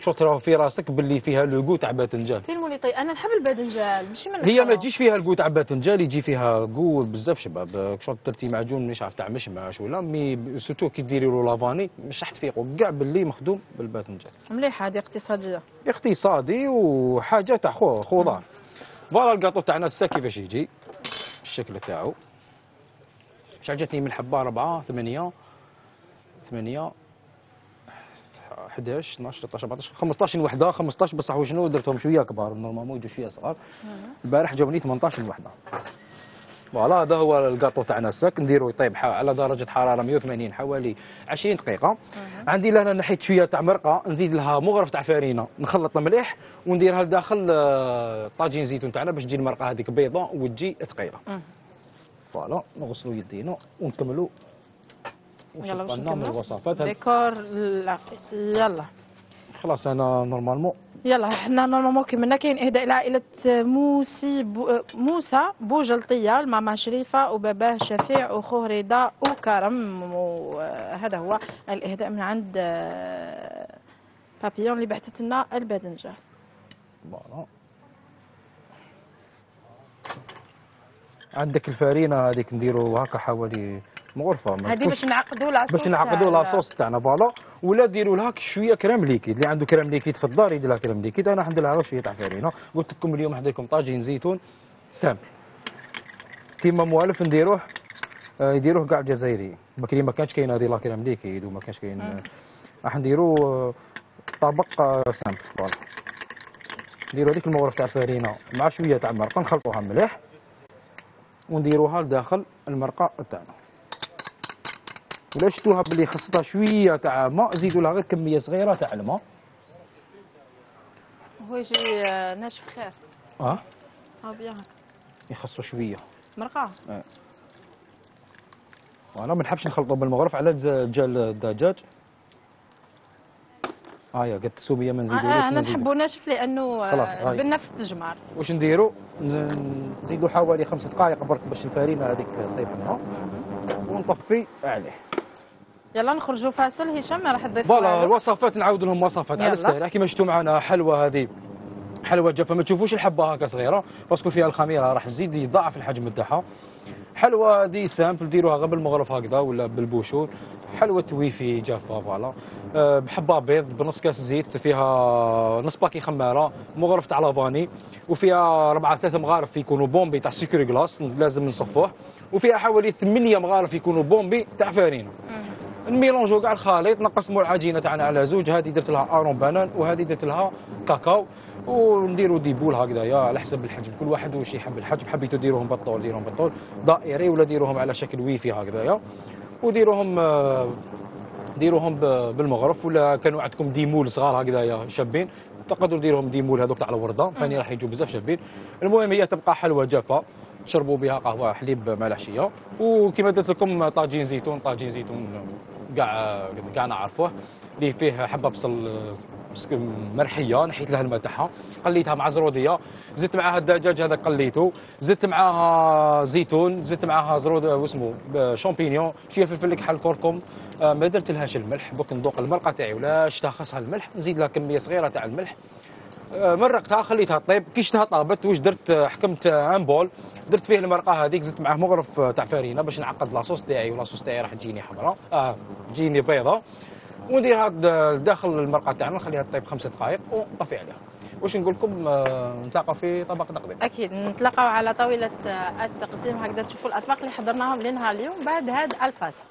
شفتي في راسك باللي فيها لوغو تاع باذنجان. فين مولي طي انا نحب الباذنجان ماشي من هي ما تجيش فيها لوغو تاع باذنجان، يجي فيها كو بزاف شباب. شفت درتي معجون مش عارف تاع مشماش ولا مي سورتو كي ديري له لافاني مش راح تفيقوا كاع باللي مخدوم بالباذنجان. مليحه هذه اقتصاديه. اقتصادي وحاجه تاع خضار. فوالا الكاطو تاعنا السا كيفاش يجي الشكل تاعو. شعجتني من حبه أربعة ثمانية ثمانية احداش اثناش ثلاثطاش أربعطاش خمسطاش وحده. خمسطاش بصح وشنو درتهم شويه كبار نورمالمون يجوا شويه صغار. البارح جاوني ثمنطاش وحده. فوالا هذا هو الكاطو تاعنا الساك. نديرو يطيب على درجه حراره مية وثمانين حوالي عشرين دقيقه. مم. عندي لهنا نحيت شويه تاع مرقه نزيد لها مغرف تاع فرينه نخلط مليح ونديرها لداخل طاجين زيتون تاعنا باش تجي المرقه هذيك بيضه وتجي ثقيله. فوالا نغسلو يدينا ونكملو. يلا باش نكملو الوصفات ديكور العقيد. يلا خلاص انا نورمالمون. يلا حنا نورمالمون كيما كاين اهداء لعائله موسي بو موسى بوجلطيه، الماما شريفه وباباه شفيع وخوه رضا وكرم. وهذا هو الاهداء من عند بابيون اللي بعثت لنا الباذنجان. فوالا عندك الفرينه هذيك نديرو هكا حوالي غرفه هذه باش نعقدوا لاصوص باش نعقدوا لاصوص تاعنا فوالا. ولا ديروا لها شويه كريم ليكيد، اللي عنده كريم ليكيد في الدار يدير لها كريم ليكيد. انا حندير لها شويه تاع فرينه، قلت لكم اليوم حندير لكم طاجين زيتون سامبل كيما موالف نديروه يديروه كاع الجزائريين. بكري ما كانش كاين هذه لا كريم ليكيد وما كانش كاين، راح نديروا طبق سامبل فوالا. نديروا هذيك المورف تاع الفرينه مع شويه تاع المرقه، نخلطوها مليح ونديروها لداخل المرقه تاعنا. ولا شفتوها باللي خصتها شويه تاع ماء، زيدوا لها غير كميه صغيره تاع الماء. هو يجي ناشف خير. اه اه بيان هكا يخصو شويه مرقه. اه وانا ما نحبش نخلطو بالمغرف على دجال الدجاج. اه يا قد السوبيه ما نزيدوش. اه انا نحبو ناشف لانه بالنفس تجمر. واش نديرو؟ نزيدو حوالي خمس دقائق برك باش الفرينه هذيك طيب منها ونطفي عليه. يلا نخرجوا فاصل. هشام راح تضيف فوالا الوصفات، نعاود لهم وصفات على السريع كيما شفتوا معنا. حلوه هذه حلوه جافه، ما تشوفوش الحبه هكا صغيره باسكو فيها الخميره راح تزيد يضاعف الحجم تاعها. حلوه هذه سامبل ديروها غير بالمغرف هكذا ولا بالبوشور. حلوه تويفي جافه فوالا، أه بحبه بيض بنص كاس زيت، فيها نص باكي خماره، مغرف تاع لافاني، وفيها ربعه ثلاثه مغارف يكونوا بومبي تاع سكر كلاص لازم نصفوه، وفيها حوالي ثمانيه مغارف يكونوا بومبي تاع فارينه. نميلونجو كاع الخليط، نقسموا العجينه تاعنا على زوج. هذه درت لها ارون بانان وهذه درت لها كاكاو، ونديروا دي بول هكذايا على حسب الحجم، كل واحد واش يحب الحجم. حبيتوا ديروهم بالطول ديروهم بالطول دائري، ولا ديروهم على شكل ويفي هكذايا، وديروهم ديروهم بالمغرف. ولا كانوا عندكم ديمول صغار هكذايا شابين تقدروا ديروهم ديمول هذوك تاع الورده، فاني راح يجوا بزاف شابين. المهم هي تبقى حلوه جافه تشربوا بها قهوه حليب مع العشيه. وكما درت لكم طاجين زيتون، طاجين زيتون كاع كاع نعرفوه اللي فيه حبه بصل مرحيه، نحيت لها الماء تاعها، قليتها مع زروديه، زدت معاها الدجاج هذا قليته، زدت معاها زيتون، زدت معاها زرود واسمو شامبينيون، شويه فلفل الكحل كركم. ما درت لهاش الملح، دوك ندوق المرقه تاعي ولا شتا خاصها الملح، نزيد لها كميه صغيره تاع الملح. مرقتها خليتها طيب، كي شفتها طابت واش درت؟ حكمت ان بول درت فيه المرقه هذيك، زدت معاه مغرف تاع فرينه باش نعقد لاصوص تاعي، ولاصوص تاعي راح تجيني حمراء اه تجيني بيضه، ونديرها داخل المرقه تاعنا نخليها طيب خمس دقائق ونطفي عليها. واش نقول لكم نتلاقاو في طبق تقديم؟ اكيد نتلاقاو على طاوله التقديم. هكذا تشوفوا الاطباق اللي حضرناهم لنهار اليوم بعد هذا الفاصل.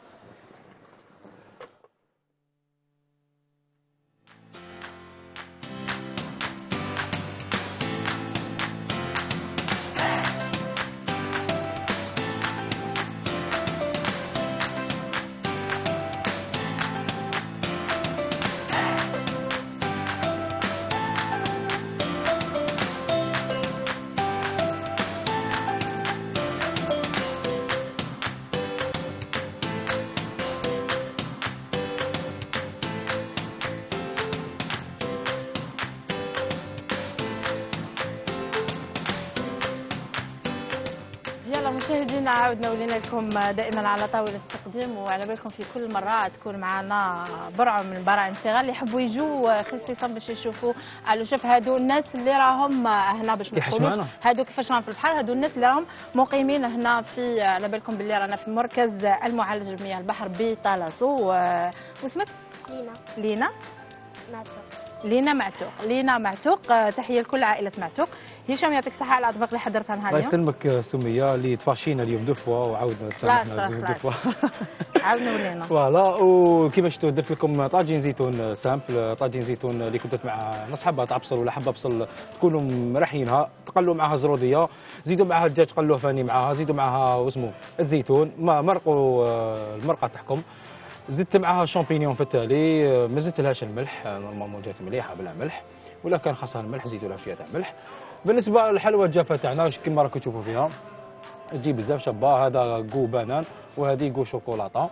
مشاهدينا عاودنا ولينا لكم دائما على طاوله التقديم، وعلى بالكم في كل مره تكون معنا برعه من براعم الصغار اللي يحبوا يجوا خصيصا باش يشوفوا ألو شاف. هادو الناس اللي راهم هنا باش نقولوا هادو كيفاش راهم في البحر، هادو الناس اللي راهم مقيمين هنا في، على بالكم باللي رانا في مركز المعالجه بمياه البحر بطالاسو. واسمك لينا؟ لينا معتوق. لينا معتوق، لينا معتوق، تحيه لكل عائله معتوق. هشام يعطيك الصحة على الأطباق اللي حضرتها نهار اليوم. الله يسلمك سمية اللي تفاشينا اليوم دو فوا وعاودنا تسامحنا دو فوا. عاودنا ولينا. فوالا وكيما شفتوا درت لكم طاجين زيتون سامبل، طاجين زيتون اللي كنت مع نص حبة تاع بصل ولا حبة بصل تكونوا مرحينها، تقلوا معها زرودية، زيدوا معها الدجاج قلوه فاني معها، زيدوا معها واسمو الزيتون، ما مرقوا المرقة تاعكم. زدت معها شامبينيون في التالي، ما زدتلهاش الملح، نورمالمون جات مليحة بلا ملح، ولا كان خاصها الملح زيدوا لها شوية تاع الملح. بالنسبه للحلوه الجافه تاعنا كما راكم تشوفوا فيها تجي بزاف شابه، هذا كو بانان وهذه كو شوكولاطه.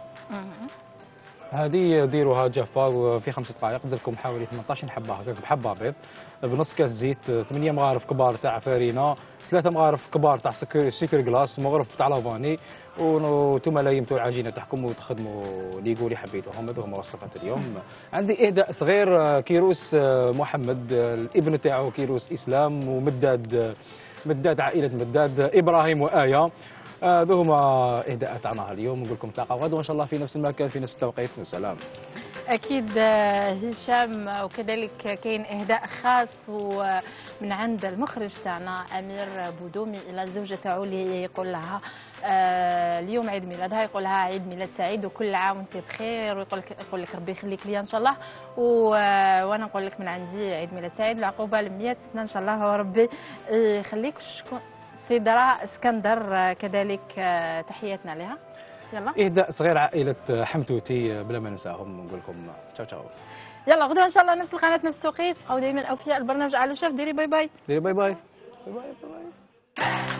هذه ديروها جافه في خمس دقائق، درت لكم حوالي ثمنطاش حبه هكاك بحبه بيض، بنص كاس زيت، ثمانيه مغارف كبار تاع فرينه، ثلاثه مغارف كبار تاع سكر سكر كلاص، مغرف تاع لافاني، وانتم ليمتوا العجينه تاعكم وتخدموا لي كو اللي حبيتوهم. هذو هما وصفات اليوم. عندي اهداء صغير كيروس محمد، الابن تاعو كيروس اسلام، ومداد مداد عائله مداد ابراهيم وايه، هذو هما اهداء تاعنا اليوم. نقول لكم تلاقاو غدا وان شاء الله في نفس المكان في نفس التوقيت. سلام. اكيد هشام، وكذلك كاين اهداء خاص ومن عند المخرج تاعنا امير بودومي الى الزوجه تاعو اللي يقول لها اليوم عيد ميلادها، يقول لها عيد ميلاد سعيد وكل عام وانت بخير، ويقول لك يقول لك ربي يخليك ليا ان شاء الله، وانا نقول لك من عندي عيد ميلاد سعيد العقوبه ل مية سنه ان شاء الله وربي يخليك. شكون سيدرا اسكندر كذلك تحياتنا لها. يلا اهداء صغير عائله حمتوتي بلا ما ننساهم. نقول لكم تشاو تشاو. يلا غدا ان شاء الله نفس القناه نفس التوقيت، او دائما اوفياء البرنامج ألو شاف. ديري باي باي ديري باي باي باي باي, باي.